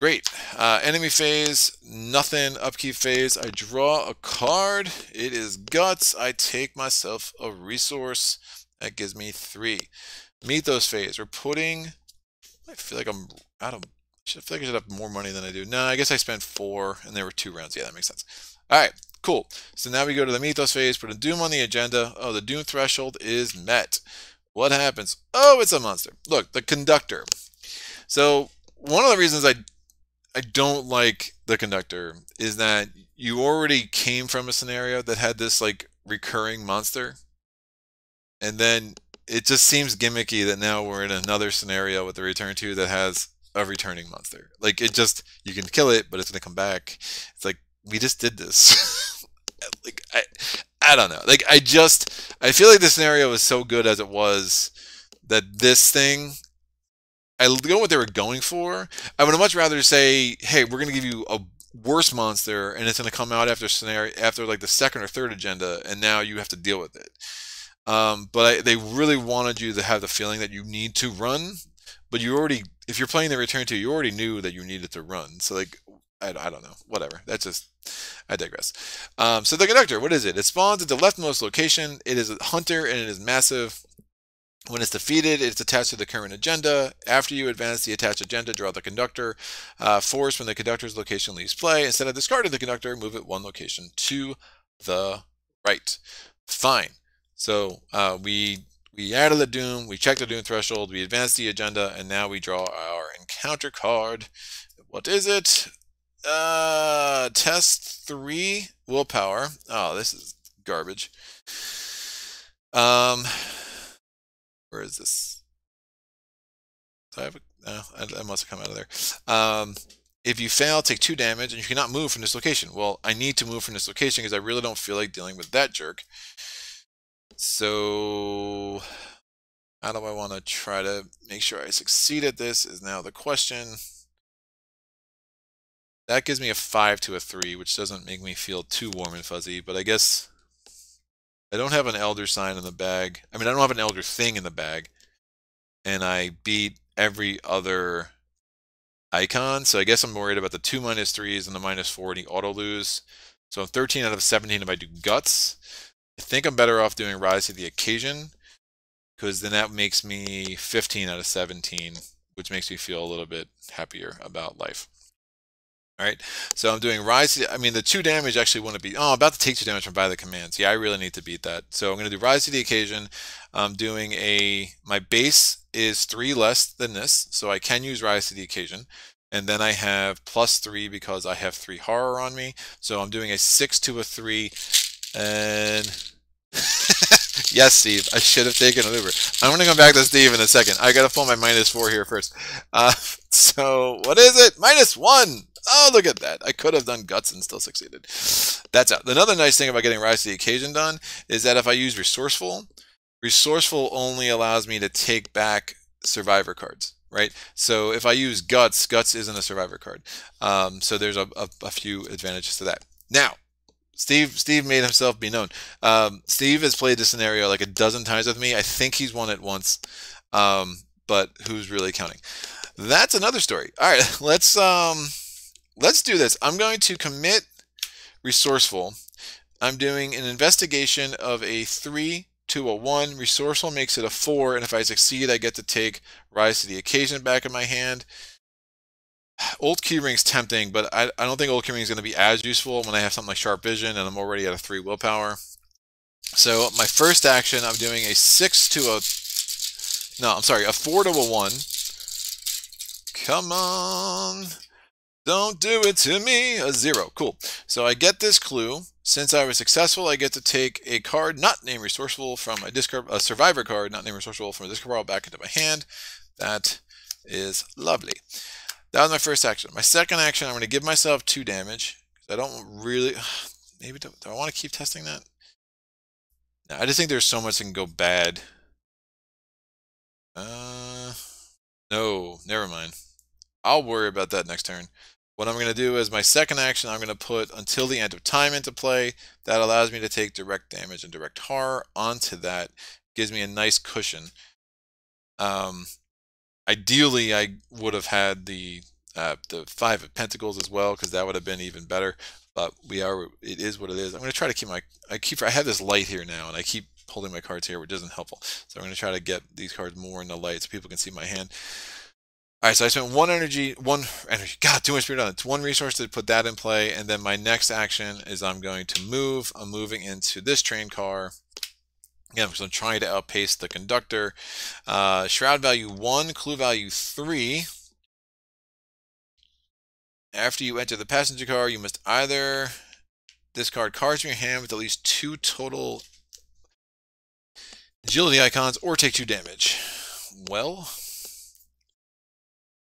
Great. Uh, enemy phase, nothing. Upkeep phase, I draw a card. It is Guts. I take myself a resource. That gives me three. Mythos phase, we're putting... I feel like I'm out of... I feel like I should have more money than I do. No, I guess I spent four, and there were two rounds. Yeah, that makes sense. All right, cool. So now we go to the Mythos phase, put a Doom on the agenda. Oh, the Doom threshold is met. What happens? Oh, it's a monster. Look, the Conductor. So one of the reasons I, I don't like the Conductor is that you already came from a scenario that had this, like, recurring monster, and then... it just seems gimmicky that now we're in another scenario with the Return To that has a returning monster. Like, it just, you can kill it, but it's going to come back. It's like, we just did this. Like, I I don't know. Like, I just, I feel like the scenario was so good as it was that this thing, I don't know what they were going for. I would much rather say, hey, we're going to give you a worse monster, and it's going to come out after scenario, after like the second or third agenda, and now you have to deal with it. Um, but I, they really wanted you to have the feeling that you need to run, but you already, if you're playing the Return To, you already knew that you needed to run. So like, I, I don't know, whatever. That's just, I digress. Um, so the Conductor, what is it? It spawns at the leftmost location. It is a hunter and it is massive. When it's defeated, it's attached to the current agenda. After you advance the attached agenda, draw the Conductor. Uh, force, when the Conductor's location leaves play, instead of discarding the Conductor, move it one location to the right. Fine. So uh, we we added the Doom, we checked the Doom threshold, we advanced the agenda, and now we draw our encounter card. What is it? Uh, test three, willpower. Oh, this is garbage. Um... Where is this? So I, have a, uh, I, I must have come out of there. Um, if you fail, take two damage, and you cannot move from this location. Well, I need to move from this location because I really don't feel like dealing with that jerk. So how do I want to try to make sure I succeed at this is now the question. That gives me a five to a three, which doesn't make me feel too warm and fuzzy, but I guess... I don't have an Elder Sign in the bag. I mean, I don't have an Elder Thing in the bag. And I beat every other icon. So I guess I'm worried about the two minus threes and the minus four and the auto lose. So I'm thirteen out of seventeen if I do Guts. I think I'm better off doing Rise to the Occasion, because then that makes me fifteen out of seventeen, which makes me feel a little bit happier about life. All right, so I'm doing Rise to the, I mean, the two damage actually wouldn't be, oh, I'm about to take two damage from Violent Commands. Yeah, I really need to beat that. So I'm going to do Rise to the Occasion. I'm doing a, my base is three less than this, so I can use Rise to the Occasion. And then I have plus three because I have three horror on me. So I'm doing a six to a three. And yes, Steve, I should have taken an Uber. I'm going to come back to Steve in a second. I got to pull my minus four here first. Uh, so what is it? Minus one. Oh, look at that. I could have done Guts and still succeeded. That's out. Another nice thing about getting Rise to the Occasion done is that if I use Resourceful, Resourceful only allows me to take back Survivor cards, right? So if I use Guts, Guts isn't a Survivor card. Um, so there's a, a, a few advantages to that. Now, Steve Steve made himself be known. Um, Steve has played this scenario like a dozen times with me. I think he's won it once, um, but who's really counting? That's another story. All right, let's... Um, Let's do this. I'm going to commit Resourceful. I'm doing an investigation of a three to a one. Resourceful makes it a four, and if I succeed, I get to take Rise to the Occasion back in my hand. Old Key Ring's tempting, but I, I don't think Old Key Ring is going to be as useful when I have something like Sharp Vision, and I'm already at a three willpower. So my first action, I'm doing a six to a... No, I'm sorry, a four to a one. Come on... Don't do it to me, a zero. Cool. So I get this clue. Since I was successful, I get to take a card not named Resourceful from my discard, a survivor card not named Resourceful from a discard pile back into my hand. That is lovely. That was my first action. My second action, I'm going to give myself two damage. I don't really, maybe, do, do I want to keep testing that? No, I just think there's so much that can go bad. Uh, no, never mind. I'll worry about that next turn. What I'm going to do is my second action, I'm going to put Until the End of Time into play. That allows me to take direct damage and direct horror onto that. Gives me a nice cushion. Um, ideally, I would have had the uh, the Five of Pentacles as well, because that would have been even better. But we are, it is what it is. I'm going to try to keep my, I keep, I have this light here now, and I keep holding my cards here, which isn't helpful. So I'm going to try to get these cards more in the light so people can see my hand. All right, so I spent one energy, one energy, God, too much spirit on it. It's one resource to put that in play, and then my next action is I'm going to move. I'm moving into this train car. Again, because I'm trying to outpace the Conductor. Uh, shroud value one, clue value three. After you enter the passenger car, you must either discard cards from your hand with at least two total agility icons or take two damage. Well...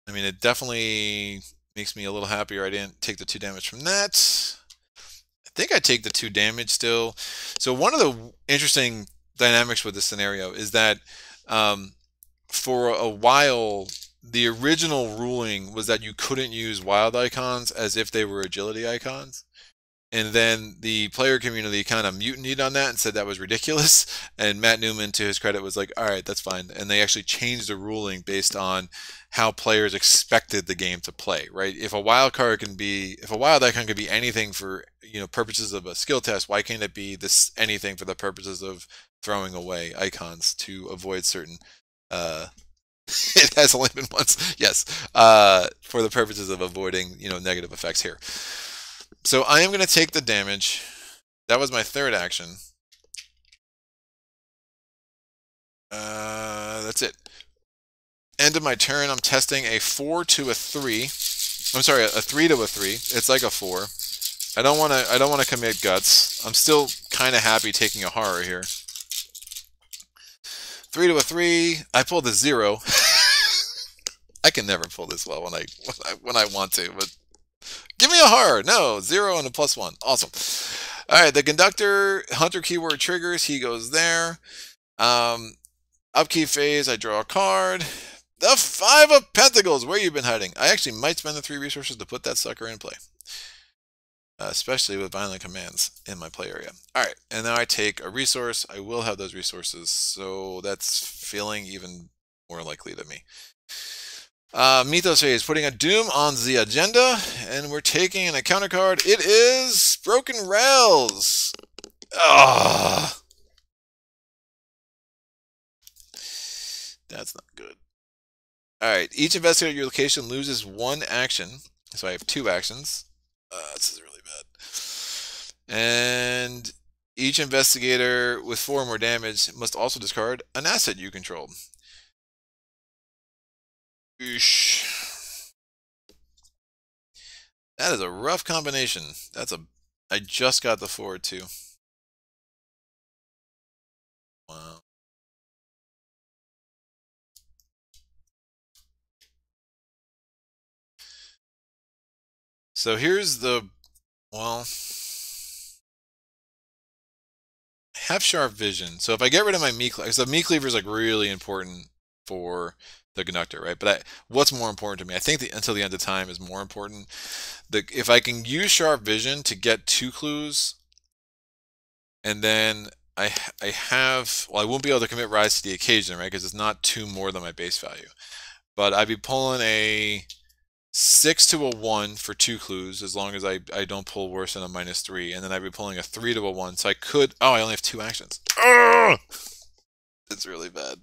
I mean, it definitely makes me a little happier I didn't take the two damage from that. I think I take the two damage still. So one of the interesting dynamics with this scenario is that um, for a while, the original ruling was that you couldn't use wild icons as if they were agility icons. And then the player community kind of mutinied on that and said that was ridiculous. And Matt Newman, to his credit, was like, all right, that's fine. And they actually changed the ruling based on how players expected the game to play, right? If a wild card can be, if a wild icon can be anything for, you know, purposes of a skill test, why can't it be this anything for the purposes of throwing away icons to avoid certain, uh, it has only been once, yes, uh, for the purposes of avoiding, you know, negative effects here. So I am going to take the damage. That was my third action. Uh, that's it. End of my turn. I'm testing a four to a three. I'm sorry, a three to a three. It's like a four. I don't want to. I don't want to commit guts. I'm still kind of happy taking a horror here. Three to a three. I pulled a zero. I can never pull this well when I when I when I want to, but. Give me a horror. No, zero and a plus one. Awesome. All right, the conductor, hunter keyword triggers. He goes there. Um, upkeep phase, I draw a card. The Five of Pentacles, where you been hiding? I actually might spend the three resources to put that sucker in play. Uh, especially with Violent Commands in my play area. All right, and now I take a resource. I will have those resources, so that's feeling even more likely to me. Uh, Mythos phase, putting a doom on the agenda, and we're taking a counter card. It is Broken Rails. Ugh. That's not good. Alright, each investigator at your location loses one action. So I have two actions. Uh, this is really bad. And each investigator with four or more damage must also discard an asset you control. Eesh. That is a rough combination. That's a. I just got the forward too. Wow. So here's the. Well. I have Sharp Vision. So if I get rid of my Meat Cleaver, so Meat Cleaver is like really important for the conductor, right? But I, what's more important to me? I think the Until the End of Time is more important. The, if I can use Sharp Vision to get two clues, and then I I have, well, I won't be able to commit Rise to the Occasion, right? Because it's not two more than my base value. But I'd be pulling a six to a one for two clues, as long as I, I don't pull worse than a minus three. And then I'd be pulling a three to a one. So I could, oh, I only have two actions. It's really bad.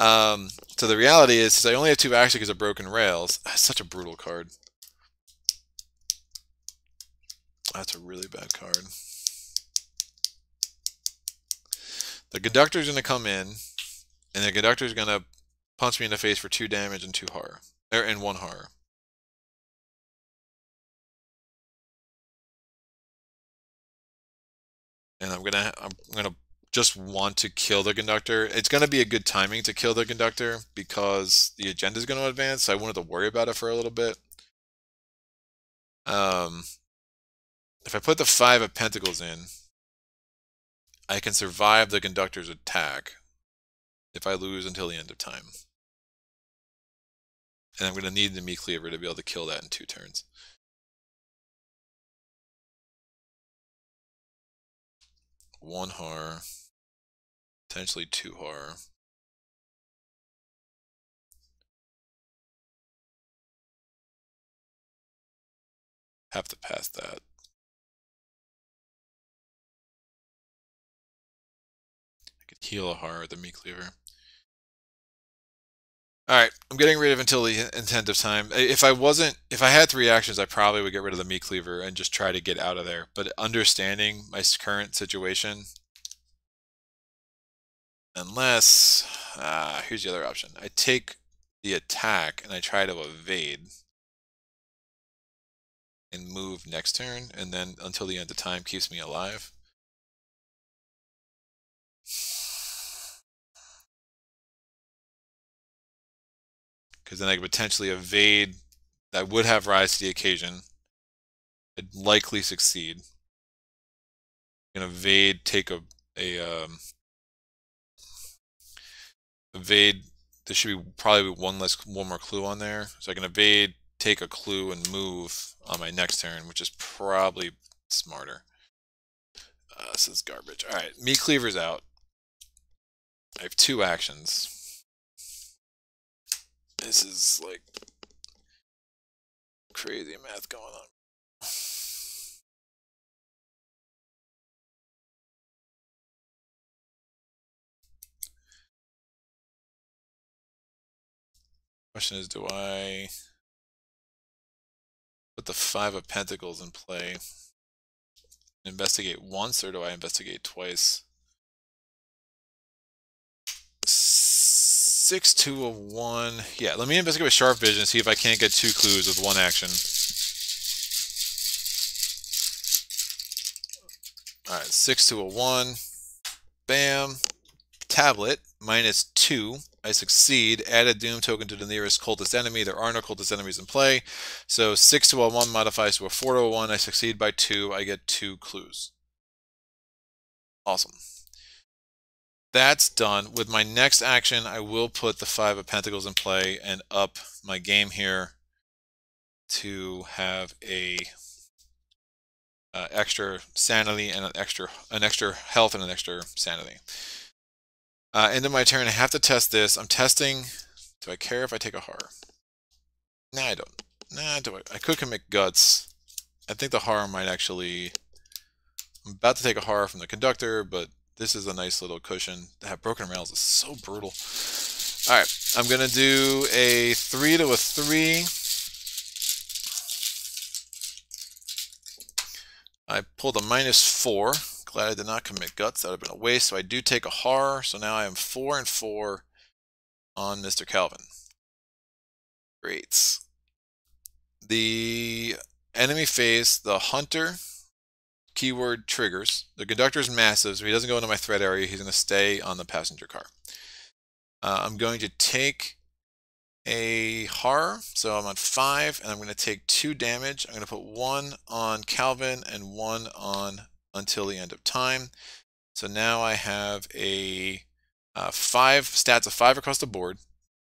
Um, so the reality is, since I only have two actions because of Broken Rails, that's such a brutal card. That's a really bad card. The conductor's going to come in, and the conductor's going to punch me in the face for two damage and two horror, or and one horror. And I'm gonna, I'm gonna. just want to kill the conductor. It's going to be a good timing to kill the conductor because the agenda is going to advance. So I wanted to worry about it for a little bit. Um, if I put the Five of Pentacles in, I can survive the conductor's attack if I lose Until the End of Time. And I'm going to need the Meat Cleaver to be able to kill that in two turns. One horror, potentially two horror. Have to pass that. I could heal a horror with the Meat Cleaver. Alright, I'm getting rid of Until the End of Time. If I wasn't, if I had three actions, I probably would get rid of the Meat Cleaver and just try to get out of there. But understanding my current situation, unless, ah, here's the other option. I take the attack and I try to evade and move next turn, and then Until the End of Time keeps me alive. Because then I could potentially evade. I would have Rise to the Occasion. I'd likely succeed. I'm going to evade, take a, a um, evade. There should be probably one less, one more clue on there. So I can evade, take a clue, and move on my next turn, which is probably smarter. Uh, this is garbage. All right, Meat Cleaver's out. I have two actions. This is like crazy math going on. Question is, do I put the Five of Pentacles in play and investigate once, or do I investigate twice? Six, two, a one. Yeah, let me investigate with Sharp Vision and see if I can't get two clues with one action. All right, six, two, a one. Bam. Tablet, minus two. I succeed. Add a Doom token to the nearest cultist enemy. There are no cultist enemies in play. So six to a one modifies to a four to a one. I succeed by two. I get two clues. Awesome. That's done. With my next action, I will put the Five of Pentacles in play and up my game here to have a uh, extra sanity and an extra an extra health and an extra sanity. Uh, end of my turn, I have to test this. I'm testing. Do I care if I take a horror? Nah, I don't. Nah, do I? I could commit Guts. I think the horror might actually... I'm about to take a horror from the conductor, but this is a nice little cushion. That Broken Rails is so brutal. Alright, I'm going to do a three to a three. I pulled a minus four. Glad I did not commit Guts. That would have been a waste. So I do take a horror. So now I am four and four on Mister Calvin. Great. The enemy phase, the hunter, keyword triggers. The conductor is massive, so he doesn't go into my threat area. He's going to stay on the passenger car. Uh, I'm going to take a horror. So I'm on five, and I'm going to take two damage. I'm going to put one on Calvin and one on Until the End of Time. So now I have a uh, five stats of five across the board.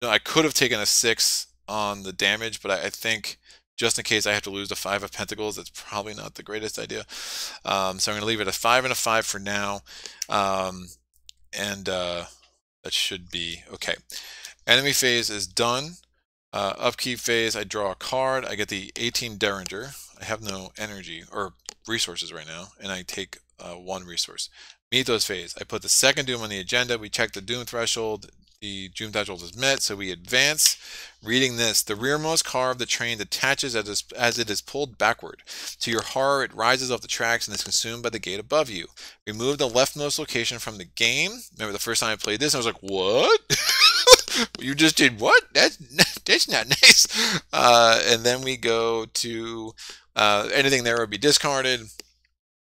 Now, I could have taken a six on the damage, but I, I think just in case I have to lose the Five of Pentacles, that's probably not the greatest idea. Um, so I'm going to leave it a five and a five for now, um, and uh, that should be okay. Enemy phase is done. Uh, upkeep phase, I draw a card. I get the eighteen Derringer. I have no energy or resources right now, and I take uh, one resource. Mythos phase, I put the second Doom on the agenda. We check the Doom threshold. The Doom threshold is met, so we advance. Reading this, the rearmost car of the train detaches as it is, as it is pulled backward. To your horror, it rises off the tracks and is consumed by the gate above you. Remove the leftmost location from the game. Remember the first time I played this, I was like, what? You just did what? That's, that's not nice. Uh, and then we go to... Uh, anything there would be discarded.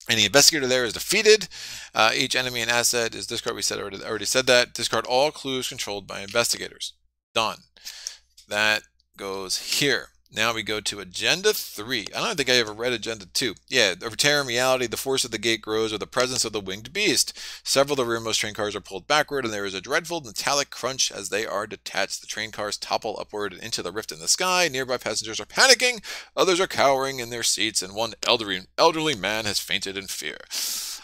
Any investigator there is defeated. Uh, each enemy and asset is discarded. We said already, already said that. Discard all clues controlled by investigators. Done. That goes here. Now we go to Agenda three. I don't think I ever read Agenda two. Yeah, over terror and reality, the force of the gate grows with the presence of the winged beast. Several of the rearmost train cars are pulled backward, and there is a dreadful metallic crunch as they are detached. The train cars topple upward and into the rift in the sky. Nearby passengers are panicking, others are cowering in their seats, and one elderly, elderly man has fainted in fear.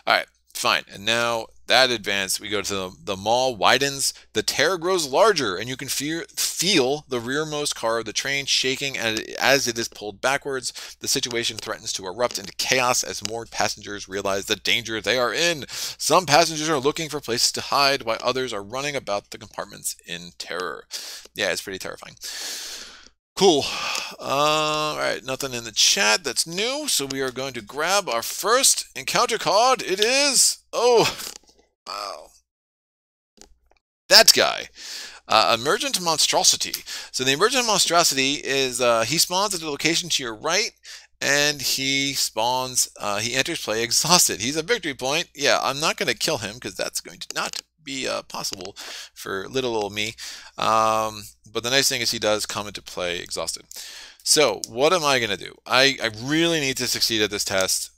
All right, fine. And now... that advance, we go to the, the mall widens, the terror grows larger, and you can fear, feel the rearmost car of the train shaking as, as it is pulled backwards. The situation threatens to erupt into chaos as more passengers realize the danger they are in. Some passengers are looking for places to hide, while others are running about the compartments in terror. Yeah, it's pretty terrifying. Cool. Uh, all right, nothing in the chat that's new, so we are going to grab our first encounter card. It is... oh... wow. That guy. Uh, Emergent Monstrosity. So the Emergent Monstrosity is, uh, he spawns at the location to your right, and he spawns, uh, he enters play exhausted. He's a victory point. Yeah, I'm not going to kill him, because that's going to not be uh, possible for little old me. Um, but the nice thing is he does come into play exhausted. So what am I going to do? I, I really need to succeed at this test.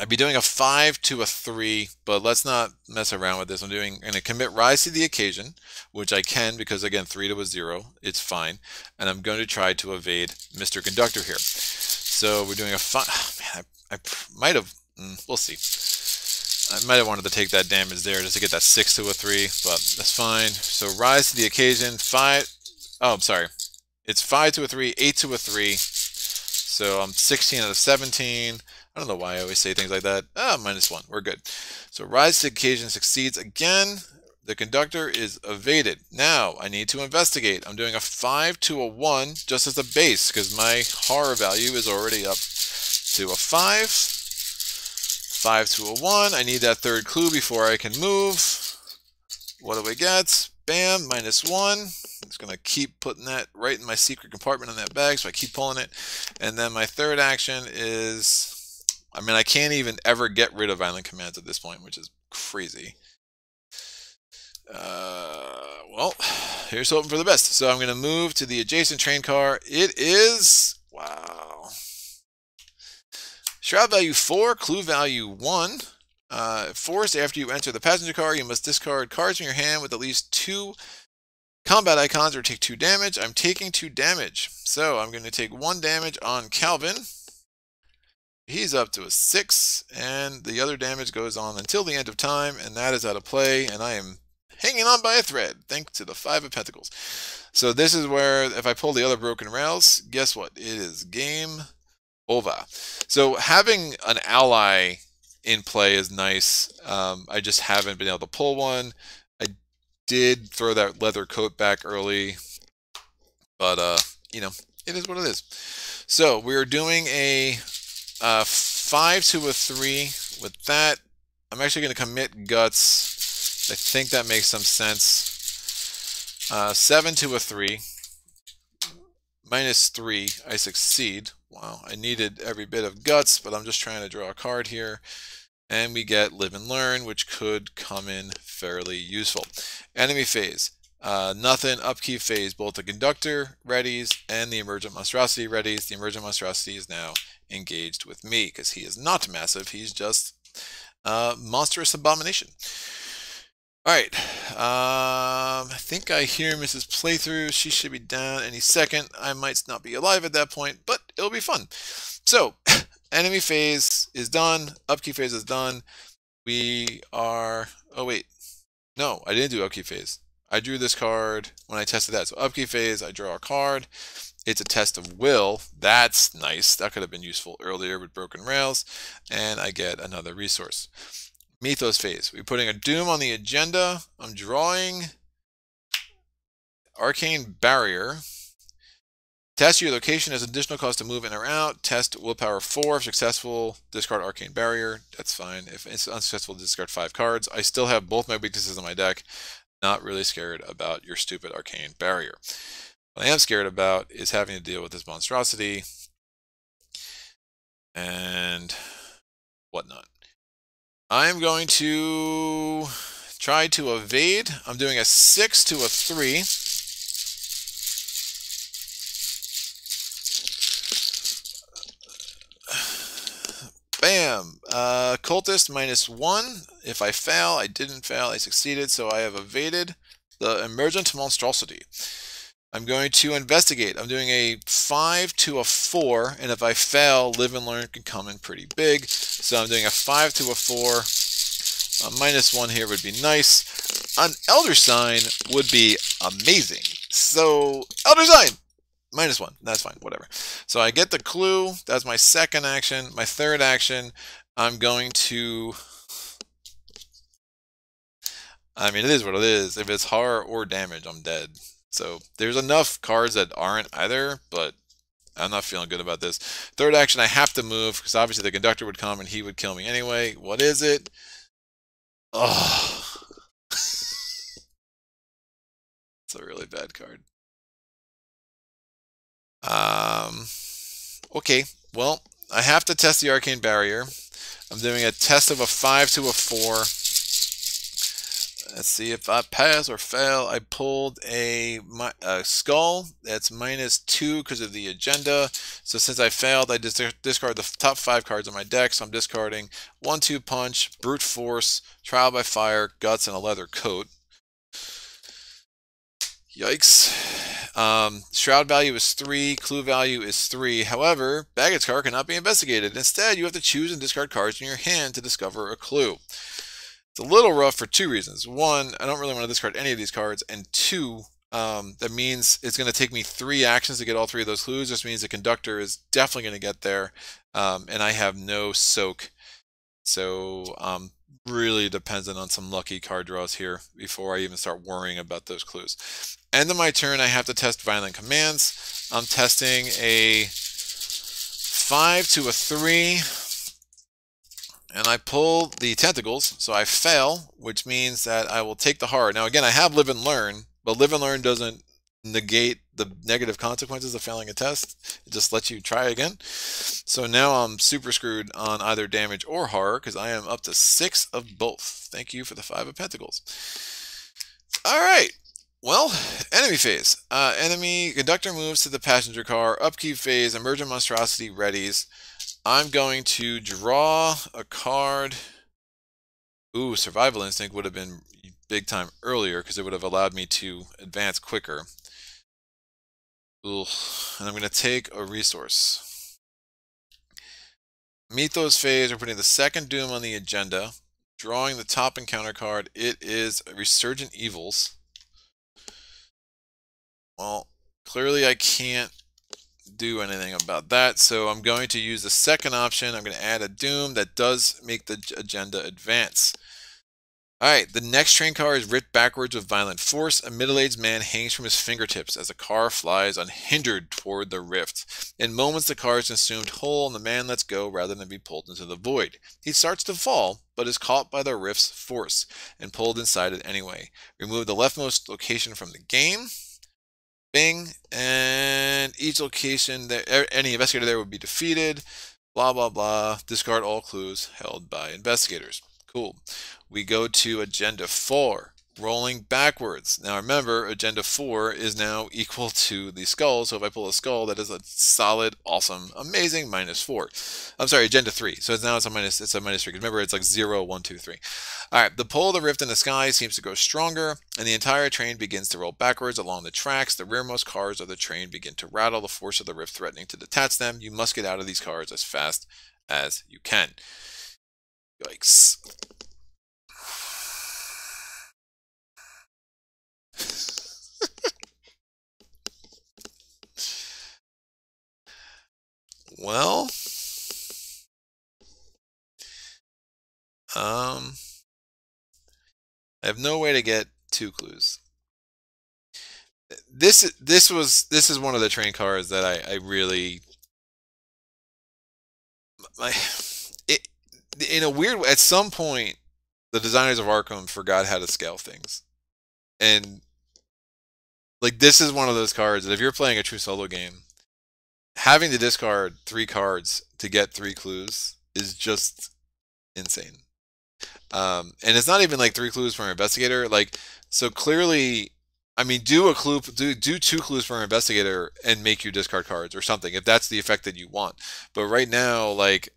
I'd be doing a five to a three, but let's not mess around with this. I'm doing I'm going to commit Rise to the Occasion, which I can because, again, three to a zero. It's fine. And I'm going to try to evade Mister Conductor here. So we're doing a five. Oh, man, I, I might have. Mm, we'll see. I might have wanted to take that damage there just to get that six to a three, but that's fine. So Rise to the Occasion, five. Oh, I'm sorry. It's five to a three, eight to a three. So I'm sixteen out of seventeen. I don't know why I always say things like that. Ah, minus one. We're good. So Rise to the Occasion succeeds again. The Conductor is evaded. Now I need to investigate. I'm doing a five to a one just as a base because my horror value is already up to a five. Five to a one. I need that third clue before I can move. What do we get? Bam, minus one. I'm just going to keep putting that right in my secret compartment on that bag, so I keep pulling it. And then my third action is, I mean, I can't even ever get rid of Violent Commands at this point, which is crazy. Uh, well, here's hoping for the best. So I'm going to move to the adjacent train car. It is, wow. Shroud value four, clue value one. Uh, forced after you enter the passenger car, you must discard cards from your hand with at least two combat icons or take two damage. I'm taking two damage. So I'm going to take one damage on Calvin. He's up to a six, and the other damage goes on until the end of time, and that is out of play, and I am hanging on by a thread, thanks to the Five of Pentacles. So this is where, if I pull the other Broken Rails, guess what? It is game over. So having an ally in play is nice. Um, I just haven't been able to pull one. I did throw that leather coat back early, but uh, you know, it is what it is. So we're doing a uh, five to a three with that. I'm actually going to commit Guts. I think that makes some sense. Uh, seven to a three. Minus three, I succeed. Wow, I needed every bit of Guts, but I'm just trying to draw a card here. And we get Live and Learn, which could come in fairly useful. Enemy phase, uh, nothing. Upkeep phase, both the Conductor readies and the Emergent Monstrosity readies. The Emergent Monstrosity is now engaged with me because he is not massive. He's just uh, monstrous abomination. All right, um, I think I hear Missus Playthrough. She should be down any second. I might not be alive at that point, but it'll be fun. So, enemy phase is done. Upkeep phase is done. We are... Oh, wait. No, I didn't do upkeep phase. I drew this card when I tested that. So, upkeep phase, I draw a card. It's a test of will. That's nice. That could have been useful earlier with Broken Rails. And I get another resource. Mythos phase. We're putting a doom on the agenda. I'm drawing Arcane Barrier. Test your location as additional cost to move in or out. Test willpower four. If successful, discard Arcane Barrier. That's fine. If it's unsuccessful, discard five cards. I still have both my weaknesses in my deck. Not really scared about your stupid Arcane Barrier. What I am scared about is having to deal with this monstrosity and whatnot. I'm going to try to evade. I'm doing a six to a three. Bam! Uh, cultist minus one. If I fail, I didn't fail. I succeeded, so I have evaded the Emergent Monstrosity. I'm going to investigate. I'm doing a five to a four, and if I fail, Live and Learn can come in pretty big. So I'm doing a five to a four. A minus one here would be nice. An Elder Sign would be amazing. So Elder Sign, minus one. That's fine, whatever. So I get the clue. That's my second action. My third action, I'm going to... I mean, it is what it is. If it's horror or damage, I'm dead. So there's enough cards that aren't either, but I'm not feeling good about this. Third action, I have to move because obviously the Conductor would come and he would kill me anyway. What is it? Oh, it's a really bad card. Um, okay, well, I have to test the Arcane Barrier. I'm doing a test of a five to a four. Let's see if I pass or fail. I pulled a, a skull. That's minus two because of the agenda. So since I failed, I dis discard the top five cards on my deck. So I'm discarding One Two Punch, Brute Force, Trial by Fire, Guts, and a Leather Coat. Yikes. Um, shroud value is three, clue value is three. However, baggage card cannot be investigated. Instead, you have to choose and discard cards in your hand to discover a clue. It's a little rough for two reasons. One, I don't really want to discard any of these cards, and two, um, that means it's going to take me three actions to get all three of those clues. This means the conductor is definitely going to get there, um, and I have no soak. So um really dependent on some lucky card draws here before I even start worrying about those clues. End of my turn, I have to test Violent Commands. I'm testing a five to a three, and I pull the tentacles, so I fail, which means that I will take the hard. Now again, I have Live and Learn, but Live and Learn doesn't negate the negative consequences of failing a test. It just lets you try again. So now I'm super screwed on either damage or horror because I am up to six of both. Thank you for the Five of Pentacles. All right. Well, enemy phase. Uh, enemy conductor moves to the passenger car. Upkeep phase. Emergent Monstrosity readies. I'm going to draw a card. Ooh, Survival Instinct would have been big time earlier because it would have allowed me to advance quicker. Ooh, and I'm going to take a resource. Mythos phase, we're putting the second Doom on the agenda. Drawing the top encounter card, it is Resurgent Evils. Well, clearly I can't do anything about that, so I'm going to use the second option. I'm going to add a Doom that does make the agenda advance. Alright, the next train car is ripped backwards with violent force. A middle-aged man hangs from his fingertips as the car flies unhindered toward the rift. In moments, the car is consumed whole and the man lets go rather than be pulled into the void. He starts to fall, but is caught by the rift's force and pulled inside it anyway. Remove the leftmost location from the game. Bing. And each location, there, any investigator there would be defeated. Blah, blah, blah. Discard all clues held by investigators. Cool. We go to agenda four, rolling backwards. Now remember, agenda four is now equal to the skull, so if I pull a skull, that is a solid, awesome, amazing minus four. I'm sorry, agenda three. So now it's a minus, it's a minus three. Remember, it's like zero, one, two, three. All right, the pull of the rift in the sky seems to grow stronger, and the entire train begins to roll backwards along the tracks. The rearmost cars of the train begin to rattle, the force of the rift threatening to detach them. You must get out of these cars as fast as you can. Yikes. Well, um, I have no way to get two clues. This this was this is one of the train cars that I I really my it in a weird way. At some point, the designers of Arkham forgot how to scale things, and like this is one of those cards that if you're playing a true solo game, having to discard three cards to get three clues is just insane. Um, and it's not even like three clues per investigator. Like, so clearly, I mean, do a clue, do do two clues per investigator and make you discard cards or something if that's the effect that you want. But right now, like,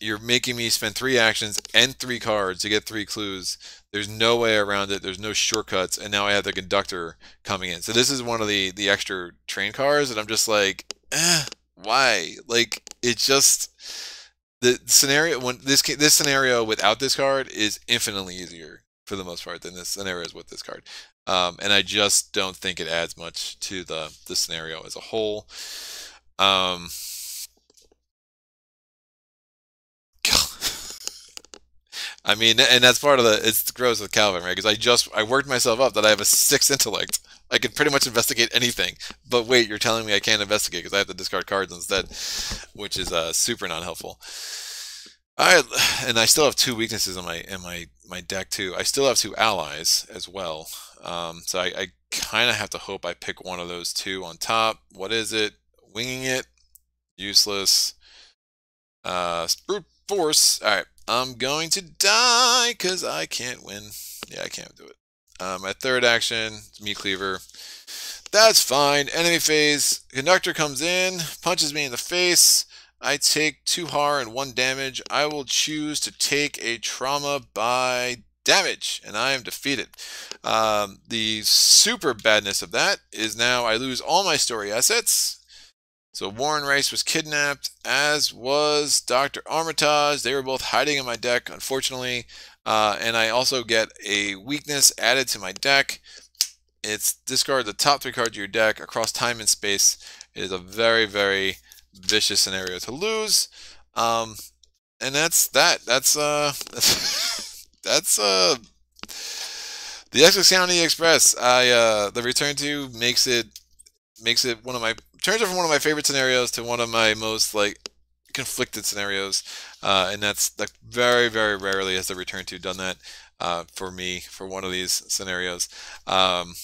you're making me spend three actions and three cards to get three clues. There's no way around it. There's no shortcuts. And now I have the conductor coming in. So this is one of the the extra train cars, and I'm just like, Eh, why? Like, it's just the scenario when this this scenario without this card is infinitely easier for the most part than this scenario is with this card, um, and I just don't think it adds much to the the scenario as a whole. Um, I mean, and that's part of the it's gross with Calvin, right? Because I just I worked myself up that I have a six intellect. I can pretty much investigate anything, but wait, you're telling me I can't investigate because I have to discard cards instead, which is uh, super not helpful. I and I still have two weaknesses in my in my my deck too. I still have two allies as well, um, so I, I kind of have to hope I pick one of those two on top. What is it? Winging it, useless. Uh, brute force. All right, I'm going to die because I can't win. Yeah, I can't do it. Uh, my third action, Meat Cleaver. That's fine. Enemy phase. Conductor comes in, punches me in the face. I take two harm and one damage. I will choose to take a trauma by damage, and I am defeated. Um, the super badness of that is now I lose all my story assets. So Warren Rice was kidnapped, as was Doctor Armitage. They were both hiding in my deck, unfortunately. Uh, and I also get a weakness added to my deck. It's discard the top three cards of your deck across time and space. It is a very, very vicious scenario to lose. Um, and that's that. That's uh, that's uh, the Essex County Express. I uh, the Return To makes it makes it one of my turns it from one of my favorite scenarios to one of my most like conflicted scenarios. Uh, and that's like very, very rarely has the Return To done that uh, for me for one of these scenarios. Um,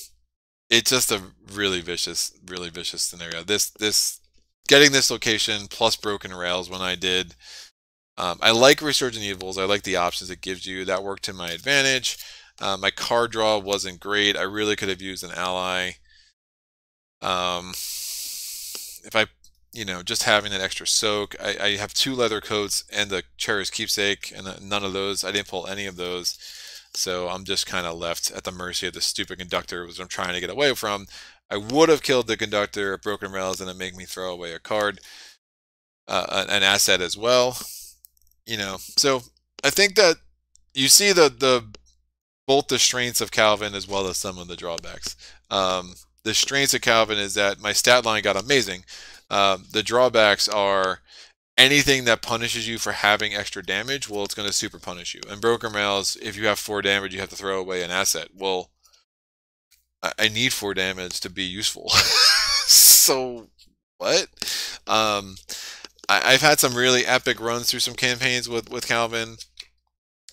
it's just a really vicious, really vicious scenario. This this getting this location plus Broken Rails when I did. Um, I like Resurgent Evils. I like the options it gives you. That worked to my advantage. Uh, my card draw wasn't great. I really could have used an ally. Um, if I you know, just having that extra soak. I, I have two leather coats and the Cherished Keepsake, and none of those. I didn't pull any of those. So I'm just kind of left at the mercy of the stupid conductor, which I'm trying to get away from. I would have killed the conductor at Broken Rails and it make me throw away a card, uh, an asset as well. You know, so I think that you see the, the both the strengths of Calvin as well as some of the drawbacks. Um, the strengths of Calvin is that my stat line got amazing. Uh, the drawbacks are anything that punishes you for having extra damage, well, it's going to super punish you. And Broken Rails, if you have four damage, you have to throw away an asset. Well, I, I need four damage to be useful. So, what? Um, I, I've had some really epic runs through some campaigns with, with Calvin.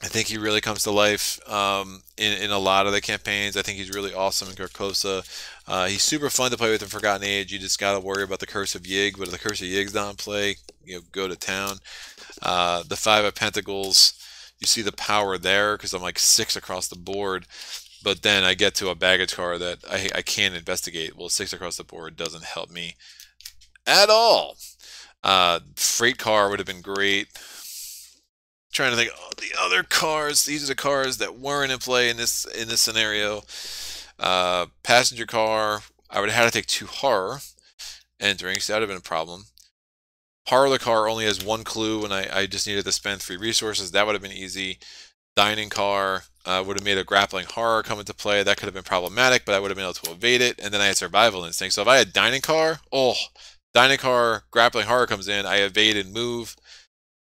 I think he really comes to life um, in, in a lot of the campaigns. I think he's really awesome in Carcosa. Uh, he's super fun to play with in Forgotten Age. You just got to worry about the Curse of Yig, but if the Curse of Yig's not in play, you know, go to town. Uh, the Five of Pentacles, you see the power there because I'm like six across the board, but then I get to a baggage card that I, I can't investigate. Well, six across the board doesn't help me at all. Uh, freight car would have been great. Trying to think, oh, the other cars. These are the cars that weren't in play in this in this scenario. Uh, passenger car. I would have had to take two horror entering, so that would have been a problem. Parlor car only has one clue, and I, I just needed to spend three resources. That would have been easy. Dining car uh, would have made a grappling horror come into play. That could have been problematic, but I would have been able to evade it. And then I had survival instinct. So if I had dining car, oh, dining car, grappling horror comes in. I evade and move.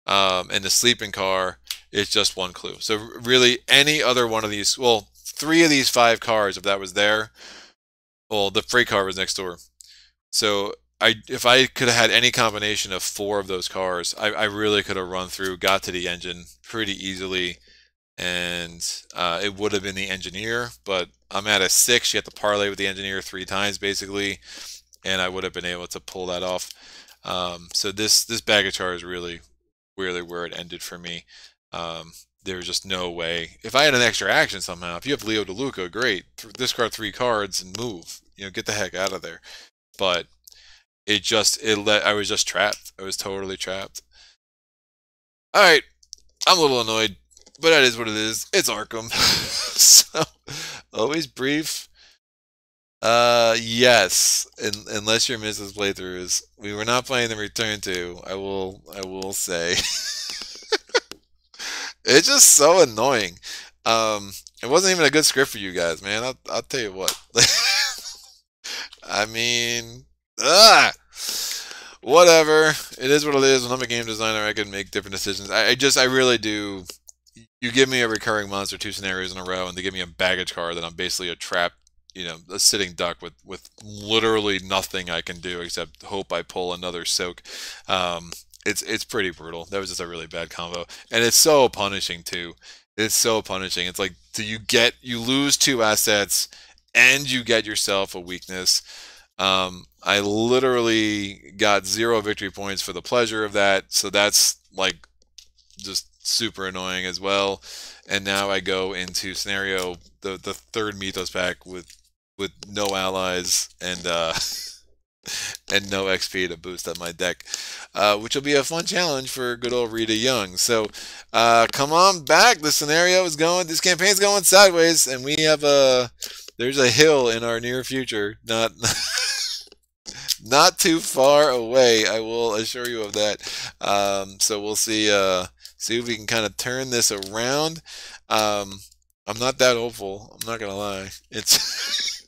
Um, and the sleeping car is just one clue. So really any other one of these, well, three of these five cars, if that was there, well, the freight car was next door. So I, if I could have had any combination of four of those cars, I, I really could have run through, got to the engine pretty easily. And uh, it would have been the engineer, but I'm at a six. You have to parlay with the engineer three times basically. And I would have been able to pull that off. Um, so this, this baggage car is really, really where it ended for me. Um, there was just no way. If I had an extra action somehow, if you have Leo DeLuca, great. Discard three cards and move. You know, get the heck out of there. But it just, it let, I was just trapped. I was totally trapped. All right. I'm a little annoyed, but that is what it is. It's Arkham. So, always brief. Uh, yes, in, unless you're Missus Playthroughs. We were not playing the Return To, I will, I will say. It's just so annoying. Um, it wasn't even a good script for you guys, man. I'll, I'll tell you what. I mean, ah, whatever. It is what it is. When I'm a game designer, I can make different decisions. I, I just, I really do. You give me a recurring monster two scenarios in a row, and they give me a baggage card, then I'm basically a trap. You know, a sitting duck with, with literally nothing I can do except hope I pull another soak. Um, it's it's pretty brutal. That was just a really bad combo. And it's so punishing, too. It's so punishing. It's like, do you get, you lose two assets and you get yourself a weakness. Um, I literally got zero victory points for the pleasure of that. So that's like just super annoying as well. And now I go into scenario, the the third Mythos pack with with no allies and uh, and no X P to boost up my deck, uh, which will be a fun challenge for good old Rita Young. So uh, come on back. The scenario is going, this campaign's going sideways, and we have a there's a hill in our near future. Not. Not too far away, I will assure you of that. Um, so we'll see, uh, see if we can kind of turn this around. Um, I'm not that hopeful. I'm not going to lie. It's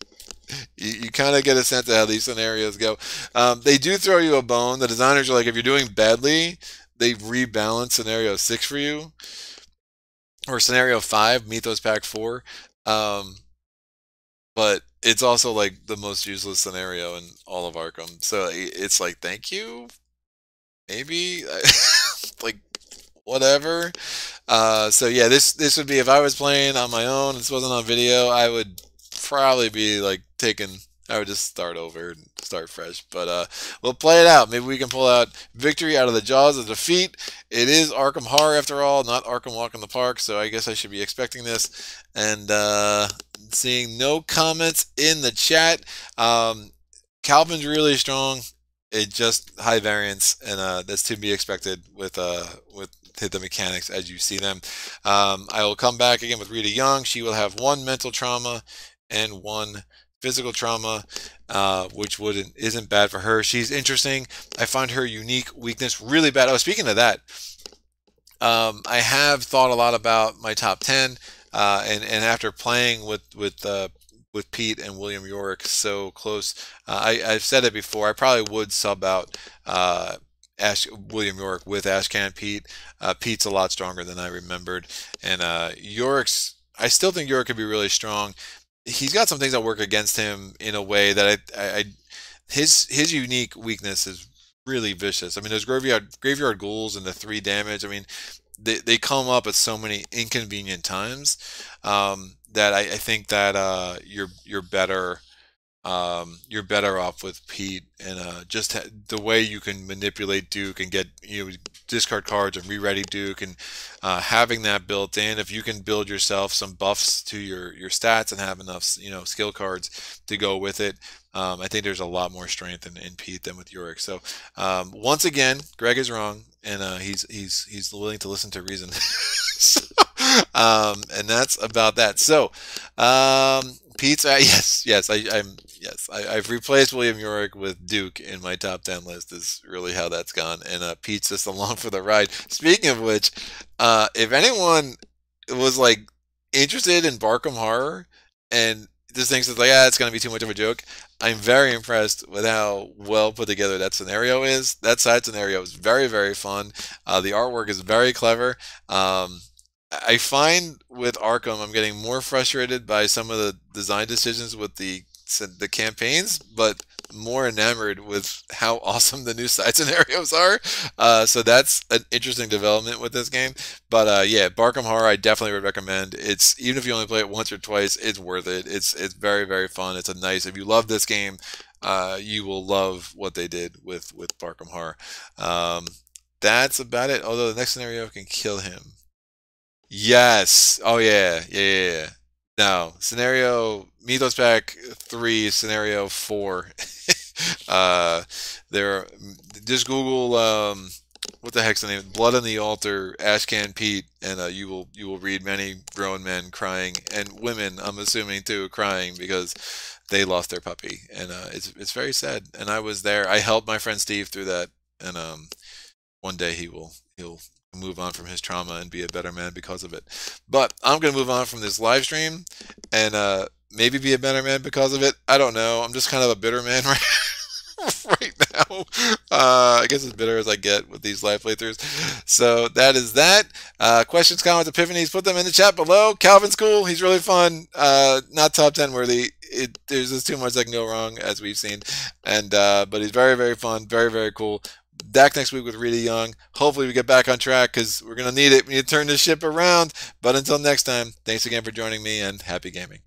you, you kind of get a sense of how these scenarios go. Um, they do throw you a bone. The designers are like, if you're doing badly, they rebalance scenario six for you. Or scenario five, Mythos Pack four. Um, but... It's also like the most useless scenario in all of Arkham. So it's like, thank you, maybe, like whatever. Uh, so yeah, this this would be, if I was playing on my own, this wasn't on video, I would probably be like taking, I would just start over and start fresh. But uh, we'll play it out. Maybe we can pull out victory out of the jaws of defeat. It is Arkham Horror after all, not Arkham Walk in the Park. So I guess I should be expecting this. And uh, seeing no comments in the chat. Um, Calvin's really strong. It just high variance, and uh, that's to be expected with uh, with the mechanics as you see them. Um, I will come back again with Rita Young. She will have one mental trauma and one physical trauma, uh, which wouldn't isn't bad for her. She's interesting. I find her unique weakness really bad. Oh, speaking of that, um, I have thought a lot about my top ten. Uh, and, and after playing with with, uh, with Pete and William Yorick so close, uh, I, I've said it before, I probably would sub out uh, Ash, William Yorick with Ashcan Pete. Uh, Pete's a lot stronger than I remembered. And uh, Yorick's, I still think Yorick could be really strong. He's got some things that work against him in a way that I, I, I his, his unique weakness is really vicious. I mean, those graveyard, graveyard ghouls and the three damage, I mean, They, they come up at so many inconvenient times um, that I, I think that uh, you're you're better um, you're better off with Pete, and uh, just ha the way you can manipulate Duke and get, you know, discard cards and re-ready Duke, and uh, having that built in. If you can build yourself some buffs to your your stats and have enough, you know, skill cards to go with it, um, I think there's a lot more strength in, in Pete than with Yorick. So um, once again, Greg is wrong. And uh, he's he's he's willing to listen to reason, so, um, and that's about that. So, um, Pete's uh, yes, yes, I, I'm yes, I, I've replaced William Yorick with Duke in my top ten list. Is really how that's gone, and uh, Pete's just along for the ride. Speaking of which, uh, if anyone was like interested in Barkham Horror and just thinks it's like, ah, it's gonna be too much of a joke, I'm very impressed with how well put together that scenario is. That side scenario is very, very fun. Uh, the artwork is very clever. Um, I find with Arkham, I'm getting more frustrated by some of the design decisions with the the campaigns, but more enamored with how awesome the new side scenarios are. Uh, so that's an interesting development with this game. But uh, yeah, Arkham Horror, I definitely would recommend. It's, even if you only play it once or twice, it's worth it. It's it's very, very fun. It's a nice, if you love this game, uh, you will love what they did with, with Arkham Horror. Um, that's about it. Although the next scenario can kill him. Yes. Oh yeah, yeah, yeah, yeah. No, scenario Mythos Pack three, scenario four. uh, there, just Google um, what the heck's the name? Blood on the Altar, Ashcan Pete, and uh, you will you will read many grown men crying, and women, I'm assuming too, crying because they lost their puppy, and uh, it's it's very sad. And I was there. I helped my friend Steve through that, and um, one day he will he'll. move on from his trauma and be a better man because of it. But I'm going to move on from this live stream and uh, maybe be a better man because of it. I don't know. I'm just kind of a bitter man right, right now. Uh, I guess as bitter as I get with these live playthroughs. So that is that. Uh, questions, comments, epiphanies, put them in the chat below. Calvin's cool. He's really fun. Uh, not top ten worthy. It, there's just too much that can go wrong, as we've seen. And uh, but he's very, very fun. Very, very cool. Back next week with Rita Young. Hopefully we get back on track because we're going to need it. We need to turn this ship around. But until next time, thanks again for joining me, and happy gaming.